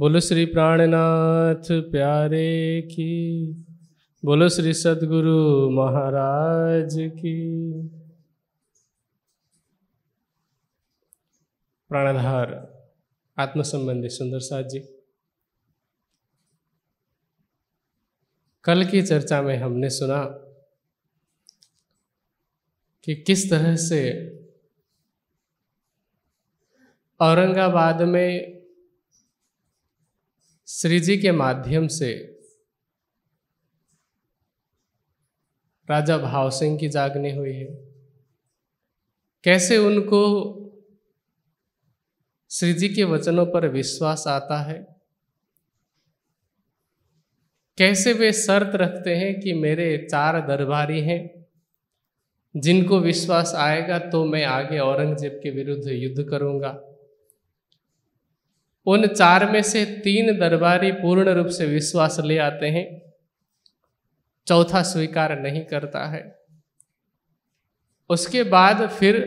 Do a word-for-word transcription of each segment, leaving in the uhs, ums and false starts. बोलो श्री प्राणनाथ प्यारे की, बोलो श्री सद्गुरु महाराज की। प्राणाधार आत्म संबंधी सुंदर साथ जी, कल की चर्चा में हमने सुना कि किस तरह से औरंगाबाद में श्री जी के माध्यम से राजा भाव सिंह की जागनी हुई है, कैसे उनको श्री जी के वचनों पर विश्वास आता है, कैसे वे शर्त रखते हैं कि मेरे चार दरबारी हैं जिनको विश्वास आएगा तो मैं आगे औरंगजेब के विरुद्ध युद्ध करूंगा। उन चार में से तीन दरबारी पूर्ण रूप से विश्वास ले आते हैं, चौथा स्वीकार नहीं करता है। उसके बाद फिर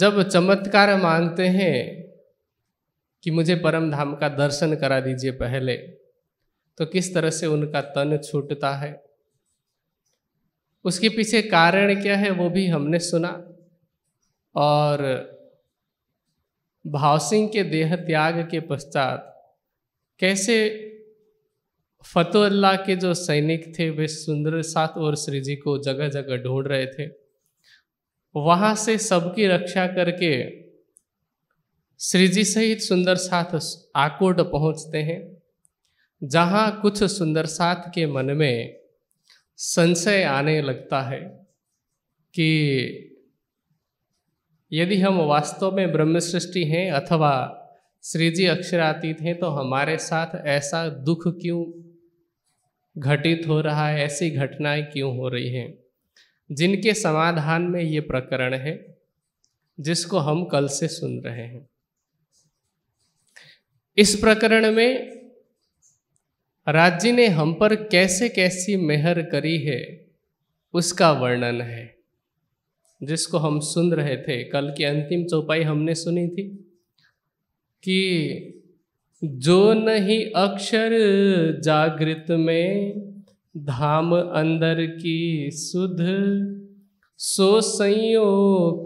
जब चमत्कार मांगते हैं कि मुझे परम धाम का दर्शन करा दीजिए पहले, तो किस तरह से उनका तन छूटता है, उसके पीछे कारण क्या है वो भी हमने सुना। और भाव सिंह के देह त्याग के पश्चात कैसे फतुल्लाह के जो सैनिक थे वे सुंदर साथ और श्री जी को जगह जगह ढूंढ रहे थे, वहाँ से सबकी रक्षा करके श्री जी सहित सुंदर साथ आकोट पहुँचते हैं, जहाँ कुछ सुंदर साथ के मन में संशय आने लगता है कि यदि हम वास्तव में ब्रह्म सृष्टि हैं अथवा श्री जी अक्षरातीत हैं तो हमारे साथ ऐसा दुख क्यों घटित हो रहा है, ऐसी घटनाएं क्यों हो रही हैं, जिनके समाधान में ये प्रकरण है जिसको हम कल से सुन रहे हैं। इस प्रकरण में राज्य ने हम पर कैसे कैसी मेहर करी है उसका वर्णन है, जिसको हम सुन रहे थे। कल की अंतिम चौपाई हमने सुनी थी कि जो नहीं अक्षर जागृत में धाम अंदर की सुध, सो संयो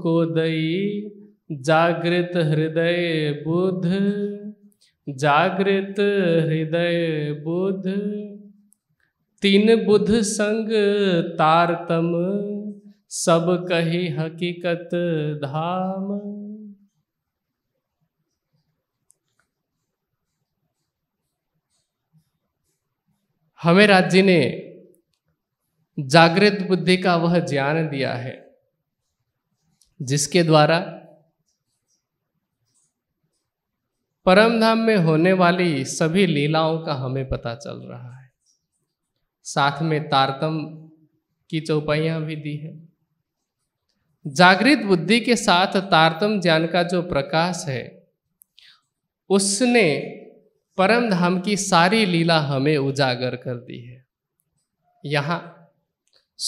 को दई जागृत हृदय बुध, जागृत हृदय बुध तीन बुध संग तारतम, सब कही हकीकत धाम। हमें राज्य ने जागृत बुद्धि का वह ज्ञान दिया है जिसके द्वारा परमधाम में होने वाली सभी लीलाओं का हमें पता चल रहा है। साथ में तारतम की चौपाइयां भी दी है। जागृत बुद्धि के साथ तारतम ज्ञान का जो प्रकाश है उसने परमधाम की सारी लीला हमें उजागर कर दी है। यहाँ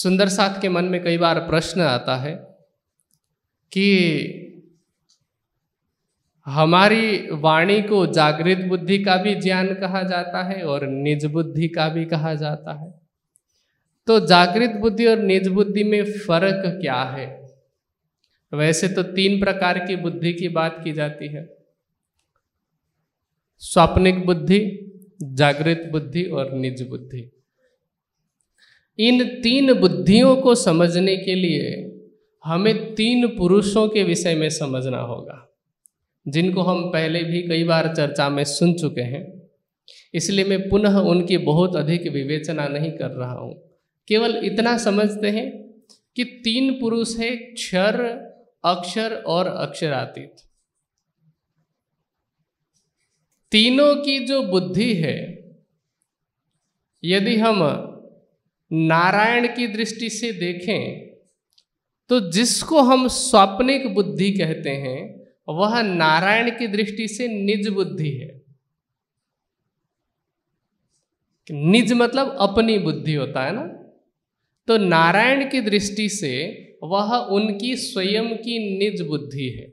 सुंदर साथ के मन में कई बार प्रश्न आता है कि हमारी वाणी को जागृत बुद्धि का भी ज्ञान कहा जाता है और निज बुद्धि का भी कहा जाता है, तो जागृत बुद्धि और निज बुद्धि में फर्क क्या है। वैसे तो तीन प्रकार की बुद्धि की बात की जाती है, स्वप्निक बुद्धि, जागृत बुद्धि और निज बुद्धि। इन तीन बुद्धियों को समझने के लिए हमें तीन पुरुषों के विषय में समझना होगा, जिनको हम पहले भी कई बार चर्चा में सुन चुके हैं, इसलिए मैं पुनः उनकी बहुत अधिक विवेचना नहीं कर रहा हूँ। केवल इतना समझते हैं कि तीन पुरुष है, क्षर, अक्षर और अक्षरातीत। तीनों की जो बुद्धि है, यदि हम नारायण की दृष्टि से देखें तो जिसको हम स्वप्निक बुद्धि कहते हैं वह नारायण की दृष्टि से निज बुद्धि है। निज मतलब अपनी बुद्धि होता है ना, तो नारायण की दृष्टि से वह उनकी स्वयं की निज बुद्धि है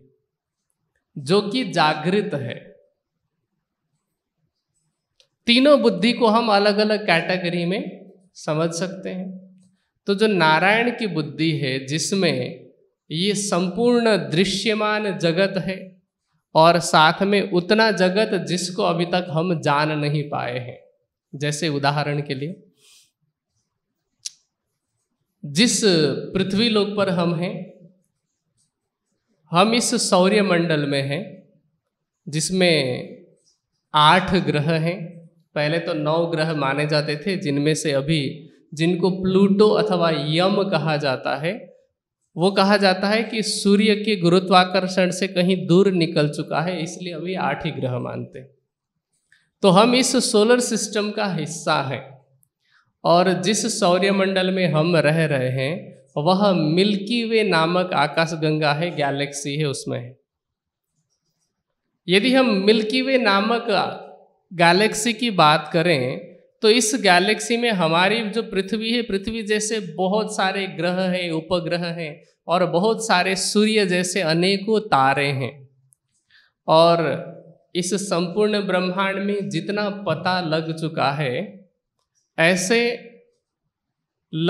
जो कि जागृत है। तीनों बुद्धि को हम अलग अलग कैटेगरी में समझ सकते हैं। तो जो नारायण की बुद्धि है, जिसमें ये संपूर्ण दृश्यमान जगत है और साथ में उतना जगत जिसको अभी तक हम जान नहीं पाए हैं। जैसे उदाहरण के लिए, जिस पृथ्वी लोक पर हम हैं, हम इस सौर्य मंडल में हैं जिसमें आठ ग्रह हैं। पहले तो नौ ग्रह माने जाते थे, जिनमें से अभी जिनको प्लूटो अथवा यम कहा जाता है, वो कहा जाता है कि सूर्य के गुरुत्वाकर्षण से कहीं दूर निकल चुका है, इसलिए अभी आठ ही ग्रह मानते हैं। तो हम इस सोलर सिस्टम का हिस्सा हैं और जिस सौर्यमंडल में हम रह रहे हैं वह मिल्की वे नामक आकाशगंगा है, गैलेक्सी है, उसमें है। यदि हम मिल्की वे नामक गैलेक्सी की बात करें तो इस गैलेक्सी में हमारी जो पृथ्वी है, पृथ्वी जैसे बहुत सारे ग्रह हैं, उपग्रह हैं और बहुत सारे सूर्य जैसे अनेकों तारे हैं। और इस संपूर्ण ब्रह्मांड में जितना पता लग चुका है, ऐसे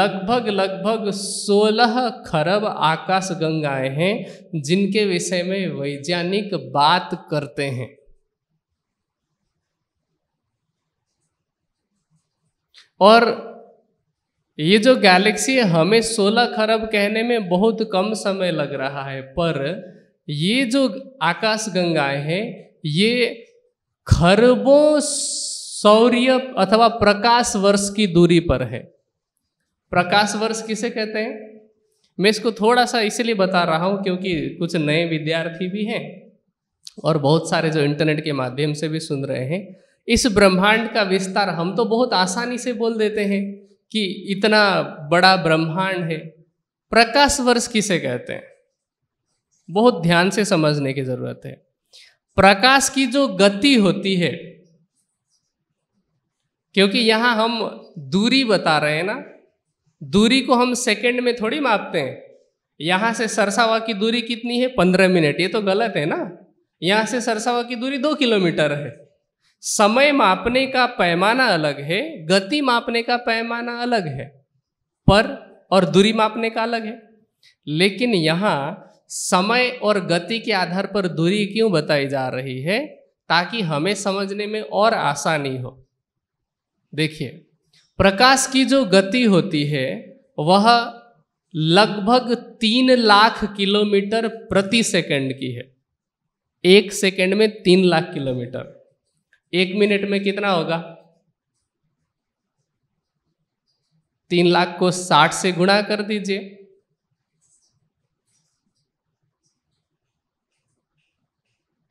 लगभग लगभग सोलह खरब आकाशगंगाएं हैं जिनके विषय में वैज्ञानिक बात करते हैं। और ये जो गैलेक्सी है, हमें सोलह खरब कहने में बहुत कम समय लग रहा है, पर ये जो आकाशगंगाएं हैं ये खरबों सौर्य अथवा प्रकाश वर्ष की दूरी पर है। प्रकाश वर्ष किसे कहते हैं? मैं इसको थोड़ा सा इसलिए बता रहा हूँ क्योंकि कुछ नए विद्यार्थी भी हैं और बहुत सारे जो इंटरनेट के माध्यम से भी सुन रहे हैं। इस ब्रह्मांड का विस्तार हम तो बहुत आसानी से बोल देते हैं कि इतना बड़ा ब्रह्मांड है। प्रकाश वर्ष किसे कहते हैं, बहुत ध्यान से समझने की जरूरत है। प्रकाश की जो गति होती है, क्योंकि यहाँ हम दूरी बता रहे हैं ना, दूरी को हम सेकंड में थोड़ी मापते हैं। यहाँ से सरसावा की दूरी कितनी है, पंद्रह मिनट, ये तो गलत है ना। यहाँ से सरसावा की दूरी दो किलोमीटर है। समय मापने का पैमाना अलग है, गति मापने का पैमाना अलग है, पर और दूरी मापने का अलग है। लेकिन यहाँ समय और गति के आधार पर दूरी क्यों बताई जा रही है, ताकि हमें समझने में और आसानी हो। देखिए, प्रकाश की जो गति होती है वह लगभग तीन लाख किलोमीटर प्रति सेकंड की है। एक सेकंड में तीन लाख किलोमीटर, एक मिनट में कितना होगा? तीन लाख को साठ से गुणा कर दीजिए,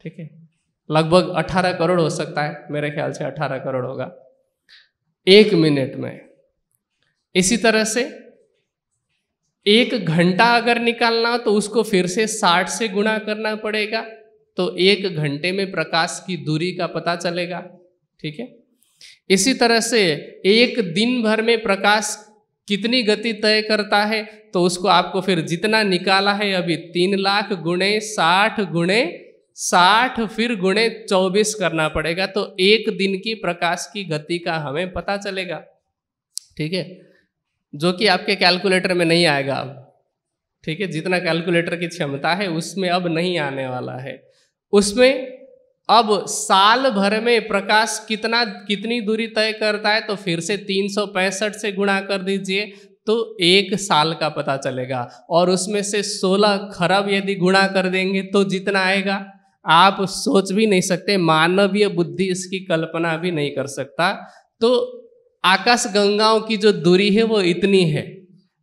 ठीक है, लगभग अठारह करोड़ हो सकता है, मेरे ख्याल से अठारह करोड़ होगा एक मिनट में। इसी तरह से एक घंटा अगर निकालना हो तो उसको फिर से साठ से गुणा करना पड़ेगा, तो एक घंटे में प्रकाश की दूरी का पता चलेगा, ठीक है। इसी तरह से एक दिन भर में प्रकाश कितनी गति तय करता है, तो उसको आपको फिर जितना निकाला है अभी, तीन लाख गुणे साठ गुणे साठ फिर गुणे चौबीस करना पड़ेगा, तो एक दिन की प्रकाश की गति का हमें पता चलेगा, ठीक है, जो कि आपके कैलकुलेटर में नहीं आएगा अब, ठीक है, जितना कैलकुलेटर की क्षमता है उसमें अब नहीं आने वाला है। उसमें अब साल भर में प्रकाश कितना कितनी दूरी तय करता है, तो फिर से तीन सौ पैंसठ से गुणा कर दीजिए, तो एक साल का पता चलेगा। और उसमें से सोलह खरब यदि गुणा कर देंगे तो जितना आएगा आप सोच भी नहीं सकते, मानवीय बुद्धि इसकी कल्पना भी नहीं कर सकता। तो आकाशगंगाओं की जो दूरी है वो इतनी है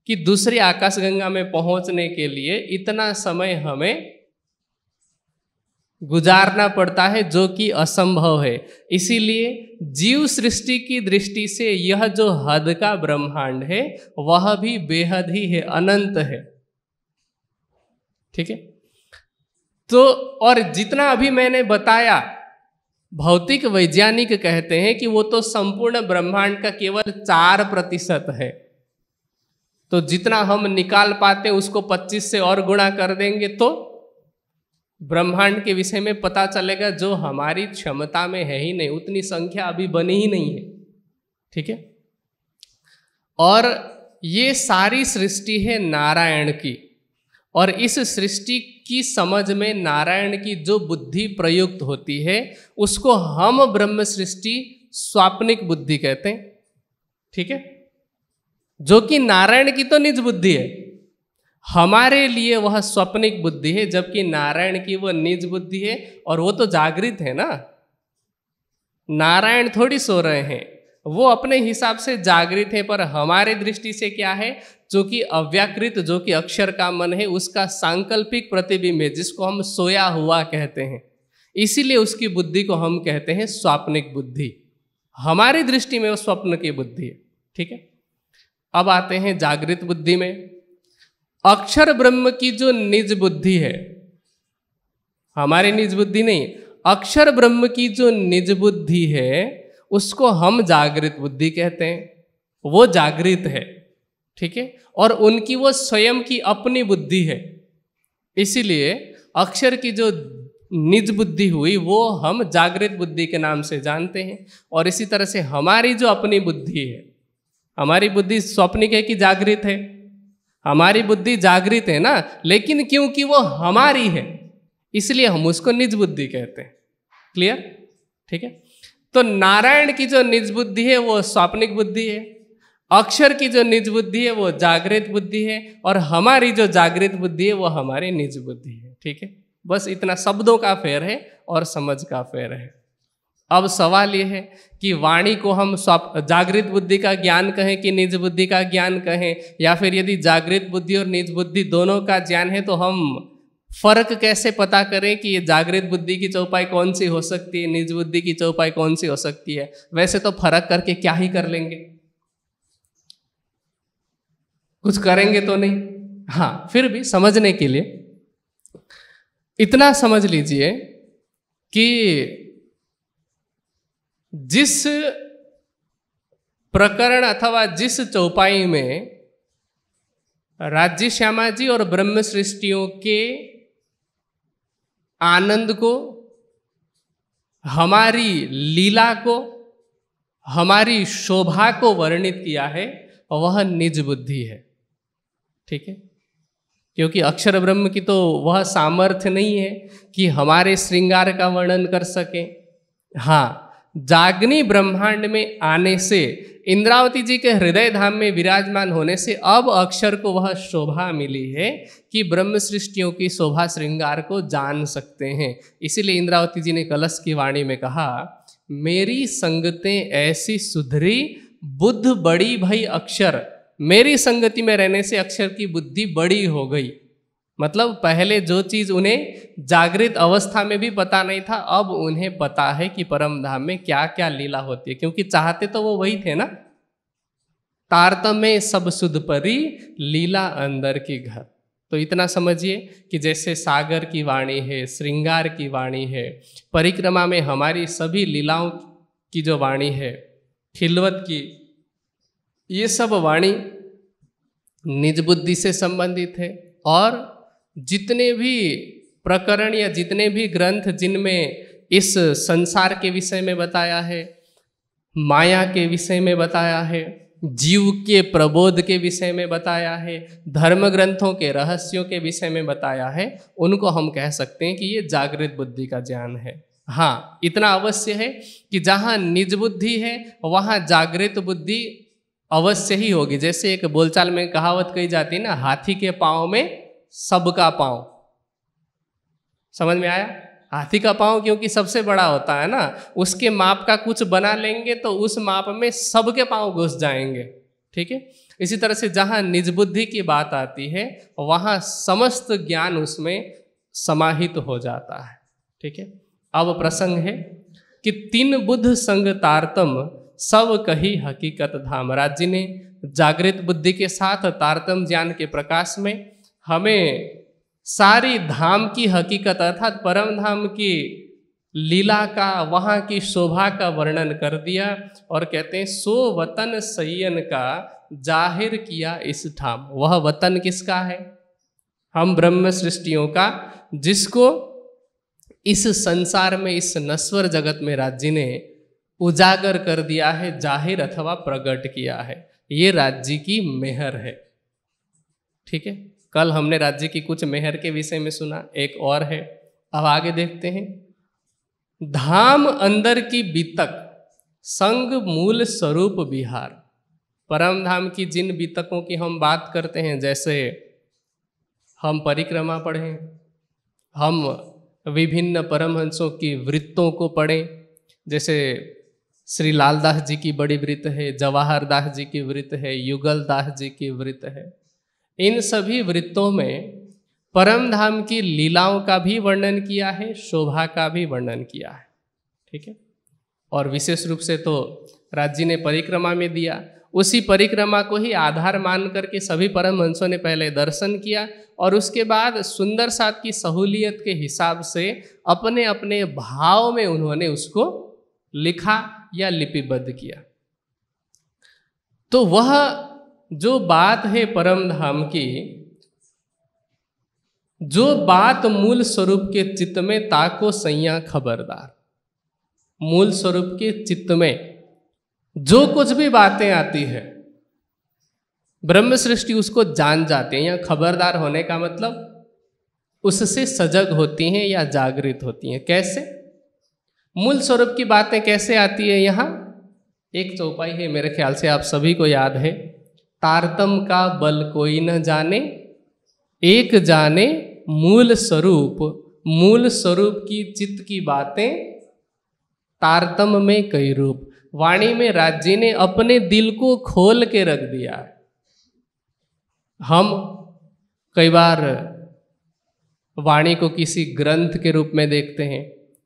कि दूसरी आकाशगंगा में पहुंचने के लिए इतना समय हमें गुजारना पड़ता है, जो कि असंभव है। इसीलिए जीव सृष्टि की दृष्टि से यह जो हद का ब्रह्मांड है वह भी बेहद ही है, अनंत है, ठीक है। तो और जितना अभी मैंने बताया, भौतिक वैज्ञानिक कहते हैं कि वो तो संपूर्ण ब्रह्मांड का केवल चार प्रतिशत है, तो जितना हम निकाल पाते उसको पच्चीस से और गुणा कर देंगे तो ब्रह्मांड के विषय में पता चलेगा जो हमारी क्षमता में है ही नहीं, उतनी संख्या अभी बनी ही नहीं है। ठीक है। और ये सारी सृष्टि है नारायण की, और इस सृष्टि की समझ में नारायण की जो बुद्धि प्रयुक्त होती है उसको हम ब्रह्म सृष्टि स्वाप्निक बुद्धि कहते हैं। ठीक है। जो कि नारायण की तो निज बुद्धि है, हमारे लिए वह स्वप्निक बुद्धि है, जबकि नारायण की वह निज बुद्धि है और वो तो जागृत है ना। नारायण थोड़ी सो रहे हैं, वो अपने हिसाब से जागृत है, पर हमारे दृष्टि से क्या है, जो कि अव्याकृत, जो कि अक्षर का मन है, उसका सांकल्पिक प्रतिबिंब है, जिसको हम सोया हुआ कहते हैं। इसीलिए उसकी बुद्धि को हम कहते हैं स्वप्निक बुद्धि। हमारी दृष्टि में वो स्वप्न की बुद्धि है। ठीक है। अब आते हैं जागृत बुद्धि में। अक्षर ब्रह्म की जो निज बुद्धि है, हमारी निज बुद्धि नहीं, अक्षर ब्रह्म की जो निज बुद्धि है उसको हम जागृत बुद्धि कहते हैं। वो जागृत है। ठीक है। और उनकी वो स्वयं की अपनी बुद्धि है, इसीलिए अक्षर की जो निज बुद्धि हुई वो हम जागृत बुद्धि के नाम से जानते हैं। और इसी तरह से हमारी जो अपनी बुद्धि है, हमारी बुद्धि स्वप्निक है कि जागृत है? हमारी बुद्धि जागृत है ना, लेकिन क्योंकि वो हमारी है इसलिए हम उसको निज बुद्धि कहते हैं। क्लियर? ठीक है। तो नारायण की जो निज बुद्धि है वो स्वप्निक बुद्धि है, अक्षर की जो निज बुद्धि है वो जागृत बुद्धि है, और हमारी जो जागृत बुद्धि है वो हमारी निज बुद्धि है। ठीक है। बस इतना शब्दों का फेर है और समझ का फेर है। अब सवाल यह है कि वाणी को हम स्वप जागृत बुद्धि का ज्ञान कहें कि निज बुद्धि का ज्ञान कहें, या फिर यदि जागृत बुद्धि और निज बुद्धि दोनों का ज्ञान है तो हम फर्क कैसे पता करें कि ये जागृत बुद्धि की चौपाई कौन सी हो सकती है, निज बुद्धि की चौपाई कौन सी हो सकती है? वैसे तो फर्क करके क्या ही कर लेंगे, कुछ करेंगे तो नहीं। हाँ, फिर भी समझने के लिए इतना समझ लीजिए कि जिस प्रकरण अथवा जिस चौपाई में राज्य श्यामा जी और ब्रह्म सृष्टियों के आनंद को, हमारी लीला को, हमारी शोभा को वर्णित किया है वह निज बुद्धि है। ठीक है। क्योंकि अक्षर ब्रह्म की तो वह सामर्थ्य नहीं है कि हमारे श्रृंगार का वर्णन कर सके। हाँ, जाग्नि ब्रह्मांड में आने से, इंद्रावती जी के हृदय धाम में विराजमान होने से अब अक्षर को वह शोभा मिली है कि ब्रह्म सृष्टियों की शोभा श्रृंगार को जान सकते हैं। इसीलिए इंद्रावती जी ने कलश की वाणी में कहा, मेरी संगतें ऐसी सुधरी बुद्ध बड़ी भई अक्षर। मेरी संगति में रहने से अक्षर की बुद्धि बड़ी हो गई। मतलब पहले जो चीज़ उन्हें जागृत अवस्था में भी पता नहीं था, अब उन्हें पता है कि परम धाम में क्या क्या लीला होती है, क्योंकि चाहते तो वो वही थे ना। तारतम्य सब सुध परी लीला अंदर की घर। तो इतना समझिए कि जैसे सागर की वाणी है, श्रृंगार की वाणी है, परिक्रमा में हमारी सभी लीलाओं की जो वाणी है, खिलवत की, ये सब वाणी निज बुद्धि से संबंधित है। और जितने भी प्रकरण या जितने भी ग्रंथ जिनमें इस संसार के विषय में बताया है, माया के विषय में बताया है, जीव के प्रबोध के विषय में बताया है, धर्म ग्रंथों के रहस्यों के विषय में बताया है, उनको हम कह सकते हैं कि ये जागृत बुद्धि का ज्ञान है। हाँ, इतना अवश्य है कि जहाँ निज बुद्धि है वहाँ जागृत बुद्धि अवश्य ही होगी। जैसे एक बोलचाल में कहावत कही जाती है ना, हाथी के पाँव में सबका पाँव। समझ में आया? हाथी का पाँव क्योंकि सबसे बड़ा होता है ना, उसके माप का कुछ बना लेंगे तो उस माप में सबके पाँव घुस जाएंगे। ठीक है। इसी तरह से जहाँ निज बुद्धि की बात आती है वहाँ समस्त ज्ञान उसमें समाहित हो जाता है। ठीक है। अब प्रसंग है कि तीन बुद्ध संग तारतम सब कही हकीकत धाम। राज्य ने जागृत बुद्धि के साथ तारतम ज्ञान के प्रकाश में हमें सारी धाम की हकीकत अर्थात परम धाम की लीला का, वहाँ की शोभा का वर्णन कर दिया। और कहते हैं सो वतन सयन का जाहिर किया इस धाम। वह वतन किसका है? हम ब्रह्म सृष्टियों का, जिसको इस संसार में, इस नश्वर जगत में राज्य ने उजागर कर दिया है, जाहिर अथवा प्रकट किया है। ये राज्य की मेहर है। ठीक है, कल हमने राज्य की कुछ मेहर के विषय में सुना, एक और है। अब आगे देखते हैं। धाम अंदर की बीतक संग मूल स्वरूप बिहार। परम धाम की जिन बीतकों की हम बात करते हैं, जैसे हम परिक्रमा पढ़ें, हम विभिन्न परमहंसों की वृत्तों को पढ़ें, जैसे श्री लालदास जी की बड़ी वृत्त है, जवाहर दास जी की वृत्त है, युगल दास जी की वृत्त है। इन सभी वृत्तों में परम धाम की लीलाओं का भी वर्णन किया है, शोभा का भी वर्णन किया है। ठीक है, और विशेष रूप से तो राज्य ने परिक्रमा में दिया, उसी परिक्रमा को ही आधार मान करके सभी परमहंसों ने पहले दर्शन किया और उसके बाद सुंदर साथ की सहूलियत के हिसाब से अपने अपने भाव में उन्होंने उसको लिखा या लिपिबद्ध किया। तो वह जो बात है परम धाम की, जो बात मूल स्वरूप के चित्त में ताको सैया खबरदार। मूल स्वरूप के चित्त में जो कुछ भी बातें आती है, ब्रह्म सृष्टि उसको जान जाते हैं। या खबरदार होने का मतलब उससे सजग होती हैं या जागृत होती हैं। कैसे मूल स्वरूप की बातें कैसे आती है? यहाँ एक चौपाई है, मेरे ख्याल से आप सभी को याद है, तारतम का बल कोई न जाने, एक जाने मूल स्वरूप। मूल स्वरूप की चित्त की बातें तारतम में कई रूप। वाणी में राज्य ने अपने दिल को खोल के रख दिया है। हम कई बार वाणी को किसी ग्रंथ के रूप में देखते हैं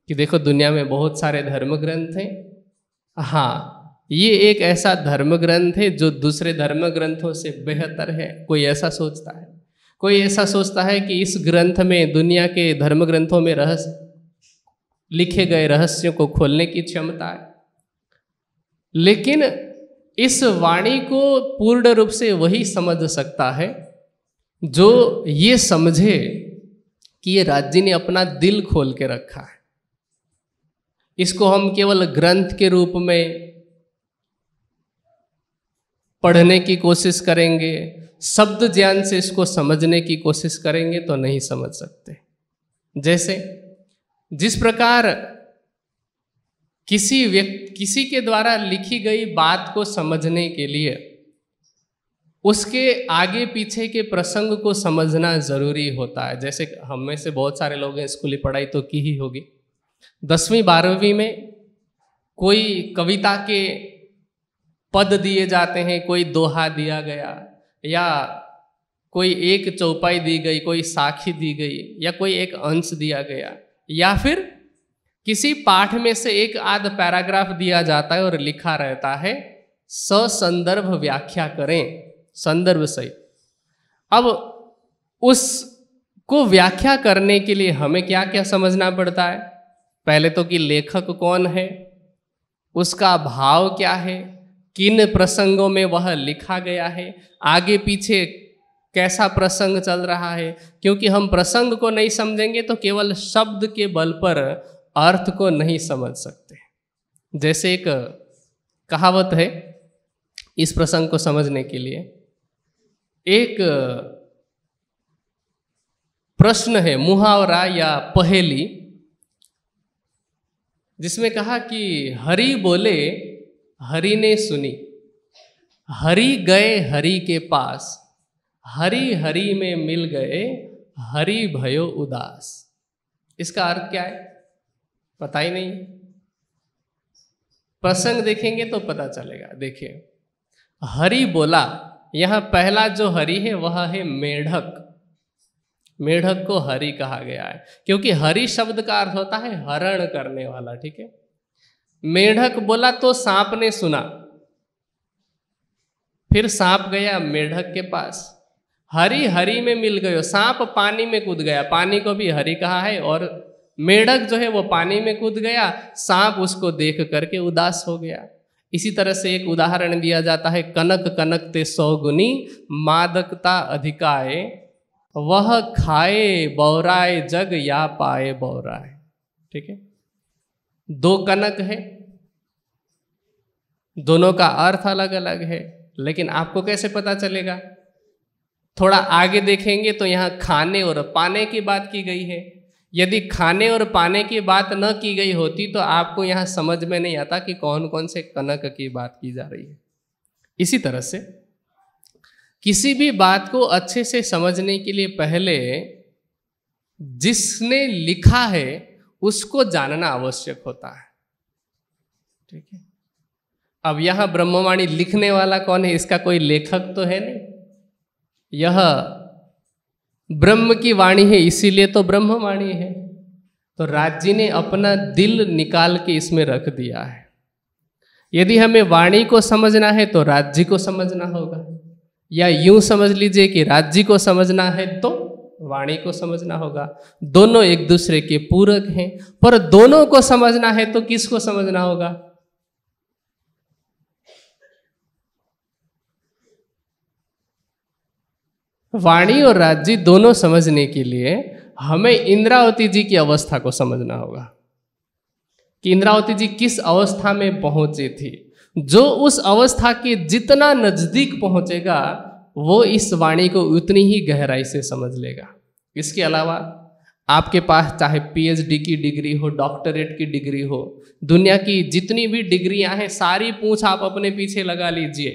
कि देखो दुनिया में बहुत सारे धर्म ग्रंथ हैं। हाँ, ये एक ऐसा धर्म ग्रंथ है जो दूसरे धर्म ग्रंथों से बेहतर है, कोई ऐसा सोचता है। कोई ऐसा सोचता है कि इस ग्रंथ में, दुनिया के धर्म ग्रंथों में रहस्य, लिखे गए रहस्यों को खोलने की क्षमता है। लेकिन इस वाणी को पूर्ण रूप से वही समझ सकता है जो ये समझे कि ये राज्य ने अपना दिल खोल के रखा है। इसको हम केवल ग्रंथ के रूप में पढ़ने की कोशिश करेंगे, शब्द ज्ञान से इसको समझने की कोशिश करेंगे तो नहीं समझ सकते। जैसे जिस प्रकार किसी व्यक्ति, किसी के द्वारा लिखी गई बात को समझने के लिए उसके आगे पीछे के प्रसंग को समझना जरूरी होता है। जैसे हम में से बहुत सारे लोग हैं, स्कूली पढ़ाई तो की ही होगी, दसवीं बारहवीं में कोई कविता के पद दिए जाते हैं, कोई दोहा दिया गया या कोई एक चौपाई दी गई, कोई साखी दी गई या कोई एक अंश दिया गया, या फिर किसी पाठ में से एक आध पैराग्राफ दिया जाता है और लिखा रहता है ससंदर्भ व्याख्या करें, संदर्भ सहित। अब उसको व्याख्या करने के लिए हमें क्या क्या समझना पड़ता है? पहले तो कि लेखक कौन है, उसका भाव क्या है, किन प्रसंगों में वह लिखा गया है, आगे पीछे कैसा प्रसंग चल रहा है। क्योंकि हम प्रसंग को नहीं समझेंगे तो केवल शब्द के बल पर अर्थ को नहीं समझ सकते। जैसे एक कहावत है इस प्रसंग को समझने के लिए, एक प्रश्न है, मुहावरा या पहेली, जिसमें कहा कि हरि बोले हरि ने सुनी, हरि गए हरि के पास, हरि हरि में मिल गए हरि भयो उदास। इसका अर्थ क्या है पता ही नहीं, प्रसंग देखेंगे तो पता चलेगा। देखिए, हरि बोला, यहाँ पहला जो हरि है वह है मेढक। मेढक को हरि कहा गया है क्योंकि हरि शब्द का अर्थ होता है हरण करने वाला। ठीक है, मेढक बोला तो सांप ने सुना, फिर सांप गया मेढक के पास, हरी हरी में मिल गयो, सांप पानी में कूद गया, पानी को भी हरी कहा है, और मेढक जो है वो पानी में कूद गया, सांप उसको देख करके उदास हो गया। इसी तरह से एक उदाहरण दिया जाता है, कनक कनक ते सौगुनी मादकता अधिकाए, वह खाए बौराए जग या पाए बौराए। ठीक है। दो कनक है, दोनों का अर्थ अलग अलग है, लेकिन आपको कैसे पता चलेगा? थोड़ा आगे देखेंगे तो यहाँ खाने और पाने की बात की गई है। यदि खाने और पाने की बात न की गई होती तो आपको यहाँ समझ में नहीं आता कि कौन कौन से कनक की बात की जा रही है। इसी तरह से किसी भी बात को अच्छे से समझने के लिए पहले जिसने लिखा है उसको जानना आवश्यक होता है। ठीक है। अब यहाँ ब्रह्मवाणी लिखने वाला कौन है, इसका कोई लेखक तो है नहीं। यह ब्रह्म की वाणी है, इसीलिए तो ब्रह्मवाणी है। तो राज जी ने अपना दिल निकाल के इसमें रख दिया है। यदि हमें वाणी को समझना है तो राज जी को समझना होगा, या यूं समझ लीजिए कि राज जी को समझना है तो वाणी को समझना होगा। दोनों एक दूसरे के पूरक हैं, पर दोनों को समझना है तो किसको समझना होगा? वाणी और राज्य दोनों समझने के लिए हमें इंद्रावती जी की अवस्था को समझना होगा कि इंद्रावती जी किस अवस्था में पहुंची थी। जो उस अवस्था के जितना नजदीक पहुंचेगा वो इस वाणी को उतनी ही गहराई से समझ लेगा। इसके अलावा आपके पास चाहे पीएचडी की डिग्री हो, डॉक्टरेट की डिग्री हो, दुनिया की जितनी भी डिग्रियां हैं सारी पूंछ आप अपने पीछे लगा लीजिए,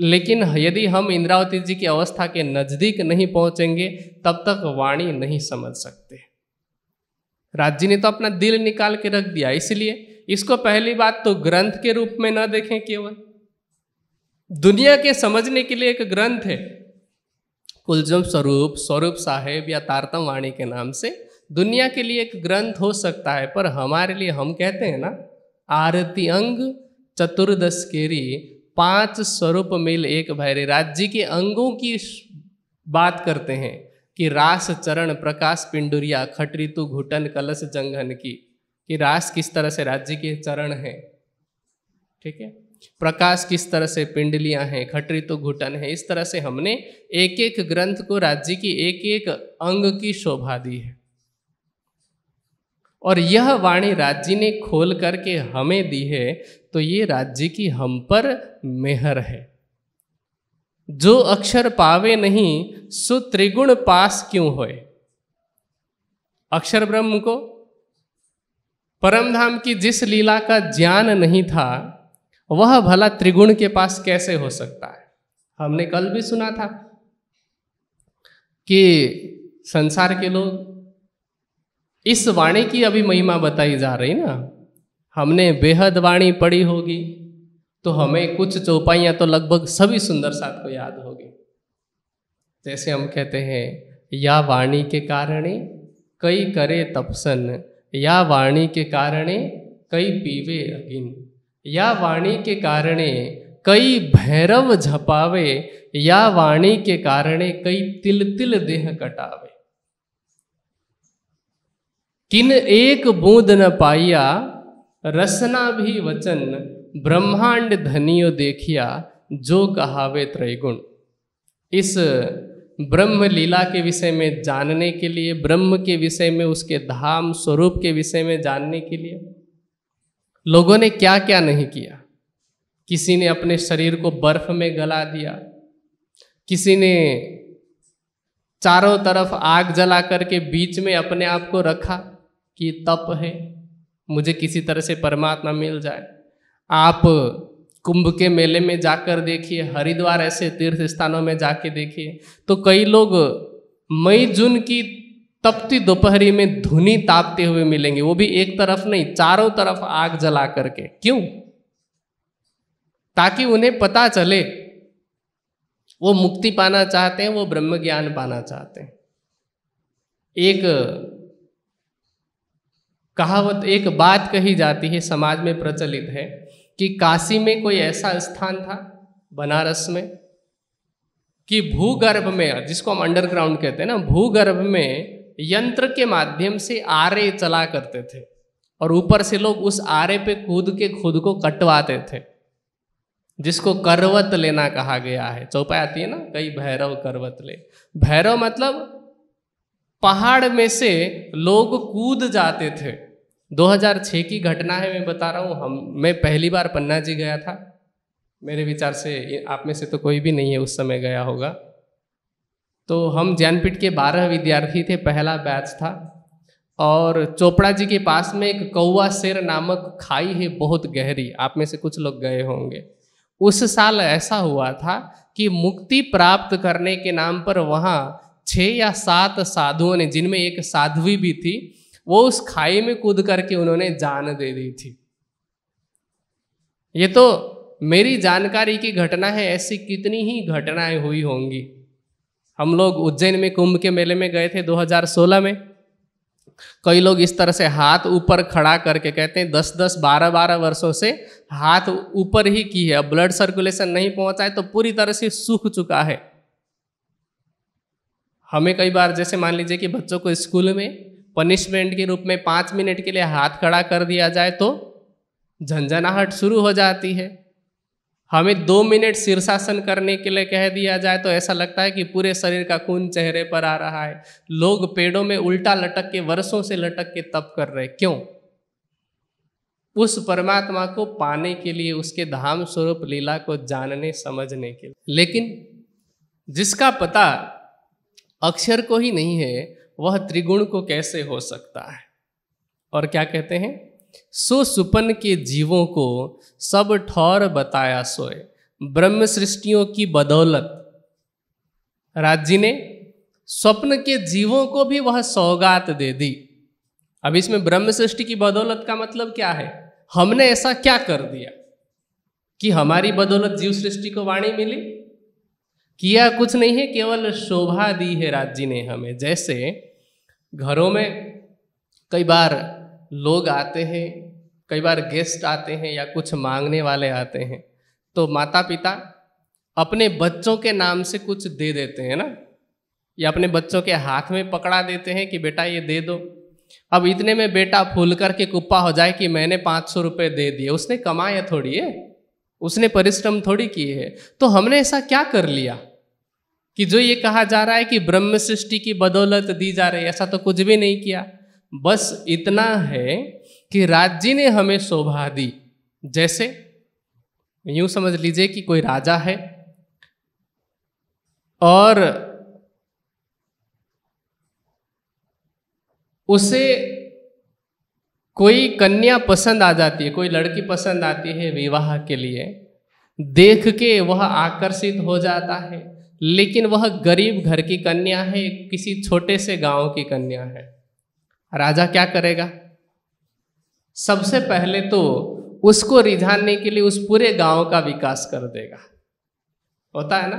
लेकिन यदि हम इंद्रावती जी की अवस्था के नज़दीक नहीं पहुंचेंगे तब तक वाणी नहीं समझ सकते। राज जी ने तो अपना दिल निकाल के रख दिया, इसलिए इसको पहली बात तो ग्रंथ के रूप में न देखें। केवल दुनिया के समझने के लिए एक ग्रंथ है कुलजम स्वरूप, स्वरूप साहेब या तारतम वाणी के नाम से दुनिया के लिए एक ग्रंथ हो सकता है, पर हमारे लिए, हम कहते हैं ना, आरती अंग चतुर्दश केरी पांच स्वरूप मिल एक भैरे। राज्य के अंगों की बात करते हैं कि रास चरण प्रकाश पिंडुरिया खट ऋतु घुटन कलश जंघन की, कि रास किस तरह से राज्य के चरण है, ठीक है, प्रकाश किस तरह से पिंडलियां हैं, खट ऋतु घुटन है। इस तरह से हमने एक एक ग्रंथ को राज्य की एक एक अंग की शोभा दी है, और यह वाणी राज्य ने खोल करके हमें दी है। तो ये राज्य की हम पर मेहर है। जो अक्षर पावे नहीं सो त्रिगुण पास क्यों होए। अक्षर ब्रह्म को, परमधाम की जिस लीला का ज्ञान नहीं था, वह भला त्रिगुण के पास कैसे हो सकता है। हमने कल भी सुना था कि संसार के लोग, इस वाणी की अभी महिमा बताई जा रही ना, हमने बेहद वाणी पढ़ी होगी तो हमें कुछ चौपाइयाँ तो लगभग सभी सुंदर साथ को याद होगी। जैसे हम कहते हैं, या वाणी के कारणे कई करे तपसन, या वाणी के कारणे कई पीवे अगिन, या वाणी के कारणे कई भैरव झपावे, या वाणी के कारणे कई तिल तिल देह कटावे, किन एक बूंद न पाइया रसना भी वचन, ब्रह्मांड धनियो देखिया जो कहावे त्रैगुण। इस ब्रह्म लीला के विषय में जानने के लिए, ब्रह्म के विषय में, उसके धाम स्वरूप के विषय में जानने के लिए लोगों ने क्या क्या नहीं किया। किसी ने अपने शरीर को बर्फ में गला दिया, किसी ने चारों तरफ आग जला करके बीच में अपने आप को रखा कि तप है, मुझे किसी तरह से परमात्मा मिल जाए। आप कुंभ के मेले में जाकर देखिए, हरिद्वार ऐसे तीर्थ स्थानों में जाके देखिए तो कई लोग मई जून की तपती दोपहरी में धुनी तापते हुए मिलेंगे, वो भी एक तरफ नहीं, चारों तरफ आग जला करके। क्यों? ताकि उन्हें पता चले वो मुक्ति पाना चाहते हैं, वो ब्रह्म ज्ञान पाना चाहते हैं। एक कहावत, एक बात कही जाती है, समाज में प्रचलित है कि काशी में कोई ऐसा स्थान था, बनारस में, कि भूगर्भ में, जिसको हम अंडरग्राउंड कहते हैं ना, भूगर्भ में यंत्र के माध्यम से आरे चला करते थे और ऊपर से लोग उस आरे पे कूद के खुद को कटवाते थे, जिसको करवत लेना कहा गया है। चौपाई आती है ना, कई भैरव करवत ले। भैरव मतलब पहाड़ में से लोग कूद जाते थे दो हज़ार छह की घटना है, मैं बता रहा हूँ। हम मैं पहली बार पन्ना जी गया था, मेरे विचार से आप में से तो कोई भी नहीं है उस समय गया होगा। तो हम जैनपीठ के बारह विद्यार्थी थे, पहला बैच था। और चोपड़ा जी के पास में एक कौवा शेर नामक खाई है बहुत गहरी, आप में से कुछ लोग गए होंगे। उस साल ऐसा हुआ था कि मुक्ति प्राप्त करने के नाम पर वहाँ छः या सात साधुओं ने, जिनमें एक साध्वी भी थी, वो उस खाई में कूद करके उन्होंने जान दे दी थी। ये तो मेरी जानकारी की घटना है, ऐसी कितनी ही घटनाएं हुई होंगी। हम लोग उज्जैन में कुंभ के मेले में गए थे दो हज़ार सोलह में। कई लोग इस तरह से हाथ ऊपर खड़ा करके कहते हैं दस दस बारह बारह वर्षों से हाथ ऊपर ही की है, अब ब्लड सर्कुलेशन नहीं पहुंचा है तो पूरी तरह से सूख चुका है। हमें कई बार जैसे मान लीजिए कि बच्चों को स्कूल में पनिशमेंट के रूप में पाँच मिनट के लिए हाथ खड़ा कर दिया जाए तो झंझनाहट शुरू हो जाती है। हमें दो मिनट शीर्षासन करने के लिए कह दिया जाए तो ऐसा लगता है कि पूरे शरीर का खून चेहरे पर आ रहा है। लोग पेड़ों में उल्टा लटक के, वर्षों से लटक के तप कर रहे, क्यों? उस परमात्मा को पाने के लिए, उसके धाम स्वरूप लीला को जानने समझने के लिए। लेकिन जिसका पता अक्षर को ही नहीं है वह त्रिगुण को कैसे हो सकता है? और क्या कहते हैं, सो सुपन के जीवों को सब ठौर बताया सोए, ब्रह्म सृष्टियों की बदौलत। राज जी ने स्वप्न के जीवों को भी वह सौगात दे दी। अब इसमें ब्रह्म सृष्टि की बदौलत का मतलब क्या है? हमने ऐसा क्या कर दिया कि हमारी बदौलत जीव सृष्टि को वाणी मिली? किया कुछ नहीं है, केवल शोभा दी है राज जी ने हमें। जैसे घरों में कई बार लोग आते हैं, कई बार गेस्ट आते हैं या कुछ मांगने वाले आते हैं, तो माता पिता अपने बच्चों के नाम से कुछ दे देते हैं ना, या अपने बच्चों के हाथ में पकड़ा देते हैं कि बेटा ये दे दो। अब इतने में बेटा फूल करके कुप्पा हो जाए कि मैंने पाँच सौ रुपये दे दिए। उसने कमाया थोड़ी है, उसने परिश्रम थोड़ी की है। तो हमने ऐसा क्या कर लिया कि जो ये कहा जा रहा है कि ब्रह्म सृष्टि की बदौलत दी जा रही है? ऐसा तो कुछ भी नहीं किया। बस इतना है कि राज जी ने हमें शोभा दी। जैसे यूं समझ लीजिए कि कोई राजा है और उसे कोई कन्या पसंद आ जाती है, कोई लड़की पसंद आती है विवाह के लिए। देख के वह आकर्षित हो जाता है, लेकिन वह गरीब घर की कन्या है, किसी छोटे से गांव की कन्या है। राजा क्या करेगा? सबसे पहले तो उसको रिझाने के लिए उस पूरे गांव का विकास कर देगा। होता है ना?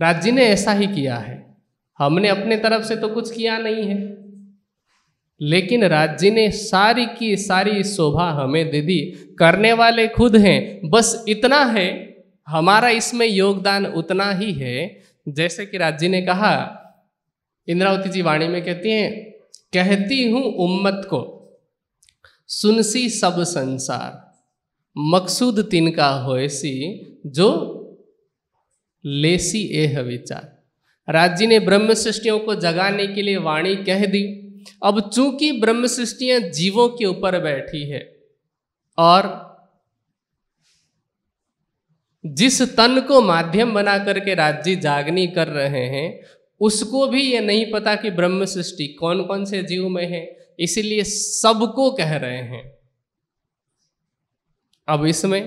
राज जी ने ऐसा ही किया है। हमने अपने तरफ से तो कुछ किया नहीं है, लेकिन राज जी ने सारी की सारी शोभा हमें दे दी। करने वाले खुद हैं, बस इतना है, हमारा इसमें योगदान उतना ही है। जैसे कि राज जी ने कहा, इंद्रावती जी वाणी में कहती हैं, कहती हूँ उम्मत को सुनसी सब संसार, मकसूद तिनका होएसी जो लेसी एह विचार। राज जी ने ब्रह्म सृष्टियों को जगाने के लिए वाणी कह दी। अब चूंकि ब्रह्म सृष्टियां जीवों के ऊपर बैठी है और जिस तन को माध्यम बना करके राज जी जागनी कर रहे हैं, उसको भी ये नहीं पता कि ब्रह्म सृष्टि कौन कौन से जीव में है, इसलिए सबको कह रहे हैं। अब इसमें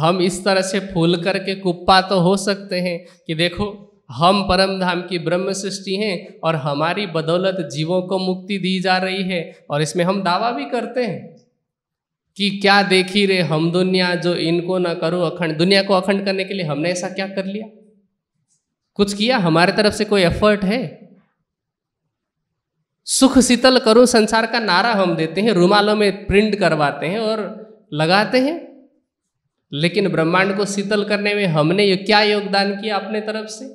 हम इस तरह से फूल करके कुप्पा तो हो सकते हैं कि देखो हम परम धाम की ब्रह्म सृष्टि हैं और हमारी बदौलत जीवों को मुक्ति दी जा रही है। और इसमें हम दावा भी करते हैं कि क्या देखी रे हम दुनिया, जो इनको न करो अखंड। दुनिया को अखंड करने के लिए हमने ऐसा क्या कर लिया? कुछ किया? हमारे तरफ से कोई एफर्ट है? सुख शीतल करो संसार का नारा हम देते हैं, रूमालों में प्रिंट करवाते हैं और लगाते हैं, लेकिन ब्रह्मांड को शीतल करने में हमने ये क्या योगदान किया अपने तरफ से?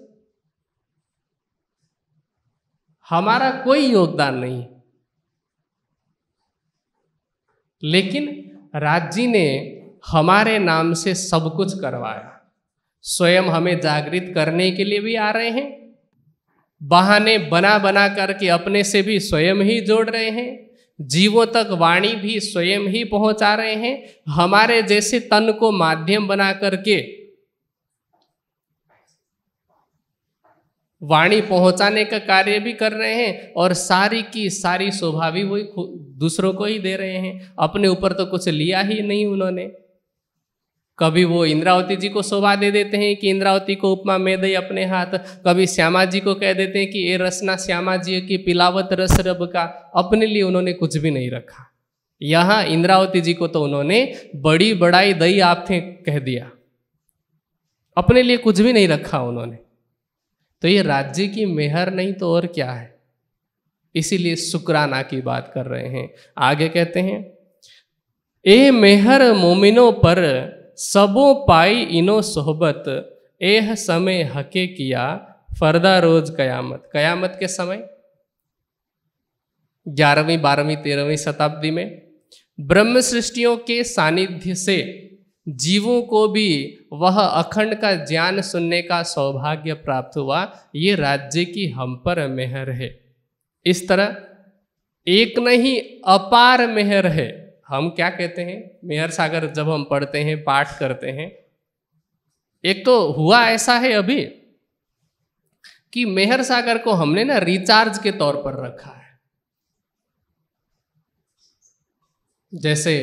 हमारा कोई योगदान नहीं। लेकिन राज जी ने हमारे नाम से सब कुछ करवाया। स्वयं हमें जागृत करने के लिए भी आ रहे हैं, बहाने बना बना करके अपने से भी स्वयं ही जोड़ रहे हैं, जीवों तक वाणी भी स्वयं ही पहुंचा रहे हैं, हमारे जैसे तन को माध्यम बना करके वाणी पहुंचाने का कार्य भी कर रहे हैं, और सारी की सारी शोभा भी वही दूसरों को ही दे रहे हैं। अपने ऊपर तो कुछ लिया ही नहीं उन्होंने। कभी वो इंद्रावती जी को शोभा दे देते हैं कि इंद्रावती को उपमा में दे अपने हाथ, कभी श्यामा जी को कह देते हैं कि ये रसना श्यामा जी की पिलावत रस रब का। अपने लिए उन्होंने कुछ भी नहीं रखा। यहाँ इंद्रावती जी को तो उन्होंने बड़ी बड़ाई दई आपने कह दिया, अपने लिए कुछ भी नहीं रखा उन्होंने। तो ये राज्य की मेहर नहीं तो और क्या है। इसीलिए शुक्राना की बात कर रहे हैं। आगे कहते हैं, ए मेहर मोमिनों पर सबों पाई इनो सोहबत, एह समय हके किया फरदा रोज कयामत। कयामत के समय ग्यारहवीं बारहवीं तेरहवीं शताब्दी में ब्रह्म सृष्टियों के सानिध्य से जीवों को भी वह अखंड का ज्ञान सुनने का सौभाग्य प्राप्त हुआ। ये राज्य की हम पर मेहर है। इस तरह एक नहीं अपार मेहर है। हम क्या कहते हैं, मेहर सागर जब हम पढ़ते हैं, पाठ करते हैं, एक तो हुआ ऐसा है अभी कि मेहर सागर को हमने ना रिचार्ज के तौर पर रखा है। जैसे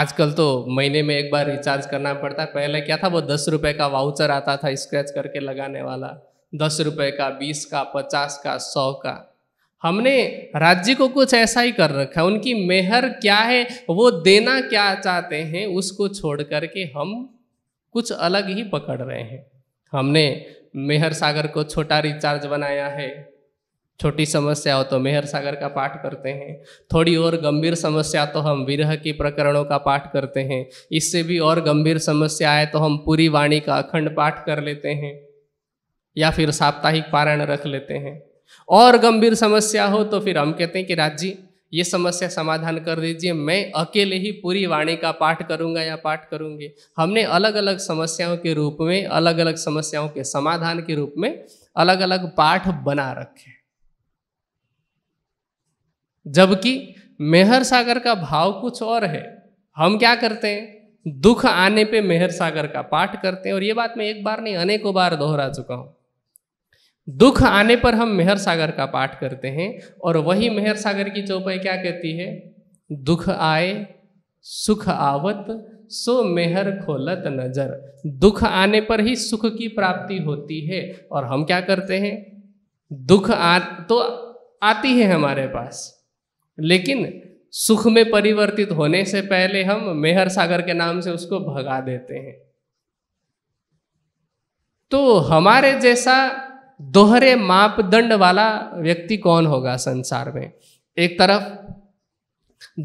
आजकल तो महीने में एक बार रिचार्ज करना पड़ता है। पहले क्या था, वो दस रुपए का वाउचर आता था स्क्रैच करके लगाने वाला, दस रुपए का, बीस का, पचास का, सौ का। हमने राज्य को कुछ ऐसा ही कर रखा है। उनकी मेहर क्या है, वो देना क्या चाहते हैं, उसको छोड़ करके हम कुछ अलग ही पकड़ रहे हैं। हमने मेहर सागर को छोटा रिचार्ज बनाया है। छोटी समस्या हो तो मेहर सागर का पाठ करते हैं, थोड़ी और गंभीर समस्या तो हम विरह के प्रकरणों का पाठ करते हैं, इससे भी और गंभीर समस्या आए तो हम पूरी वाणी का अखंड पाठ कर लेते हैं या फिर साप्ताहिक पारायण रख लेते हैं। और गंभीर समस्या हो तो फिर हम कहते हैं कि राज्य ये समस्या समाधान कर दीजिए, मैं अकेले ही पूरी वाणी का पाठ करूंगा या पाठ करूंगी। हमने अलग अलग समस्याओं के रूप में, अलग अलग समस्याओं के समाधान के रूप में अलग अलग पाठ बना रखे। जबकि मेहर सागर का भाव कुछ और है। हम क्या करते हैं, दुख आने पे मेहर सागर का पाठ करते हैं। और ये बात मैं एक बार नहीं अनेकों बार दोहरा चुका हूं। दुख आने पर हम मेहर सागर का पाठ करते हैं, और वही मेहर सागर की चौपाई क्या कहती है, दुख आए सुख आवत सो मेहर खोलत नजर। दुख आने पर ही सुख की प्राप्ति होती है। और हम क्या करते हैं, दुख आ तो आती है हमारे पास, लेकिन सुख में परिवर्तित होने से पहले हम मेहर सागर के नाम से उसको भगा देते हैं। तो हमारे जैसा दोहरे मापदंड वाला व्यक्ति कौन होगा संसार में। एक तरफ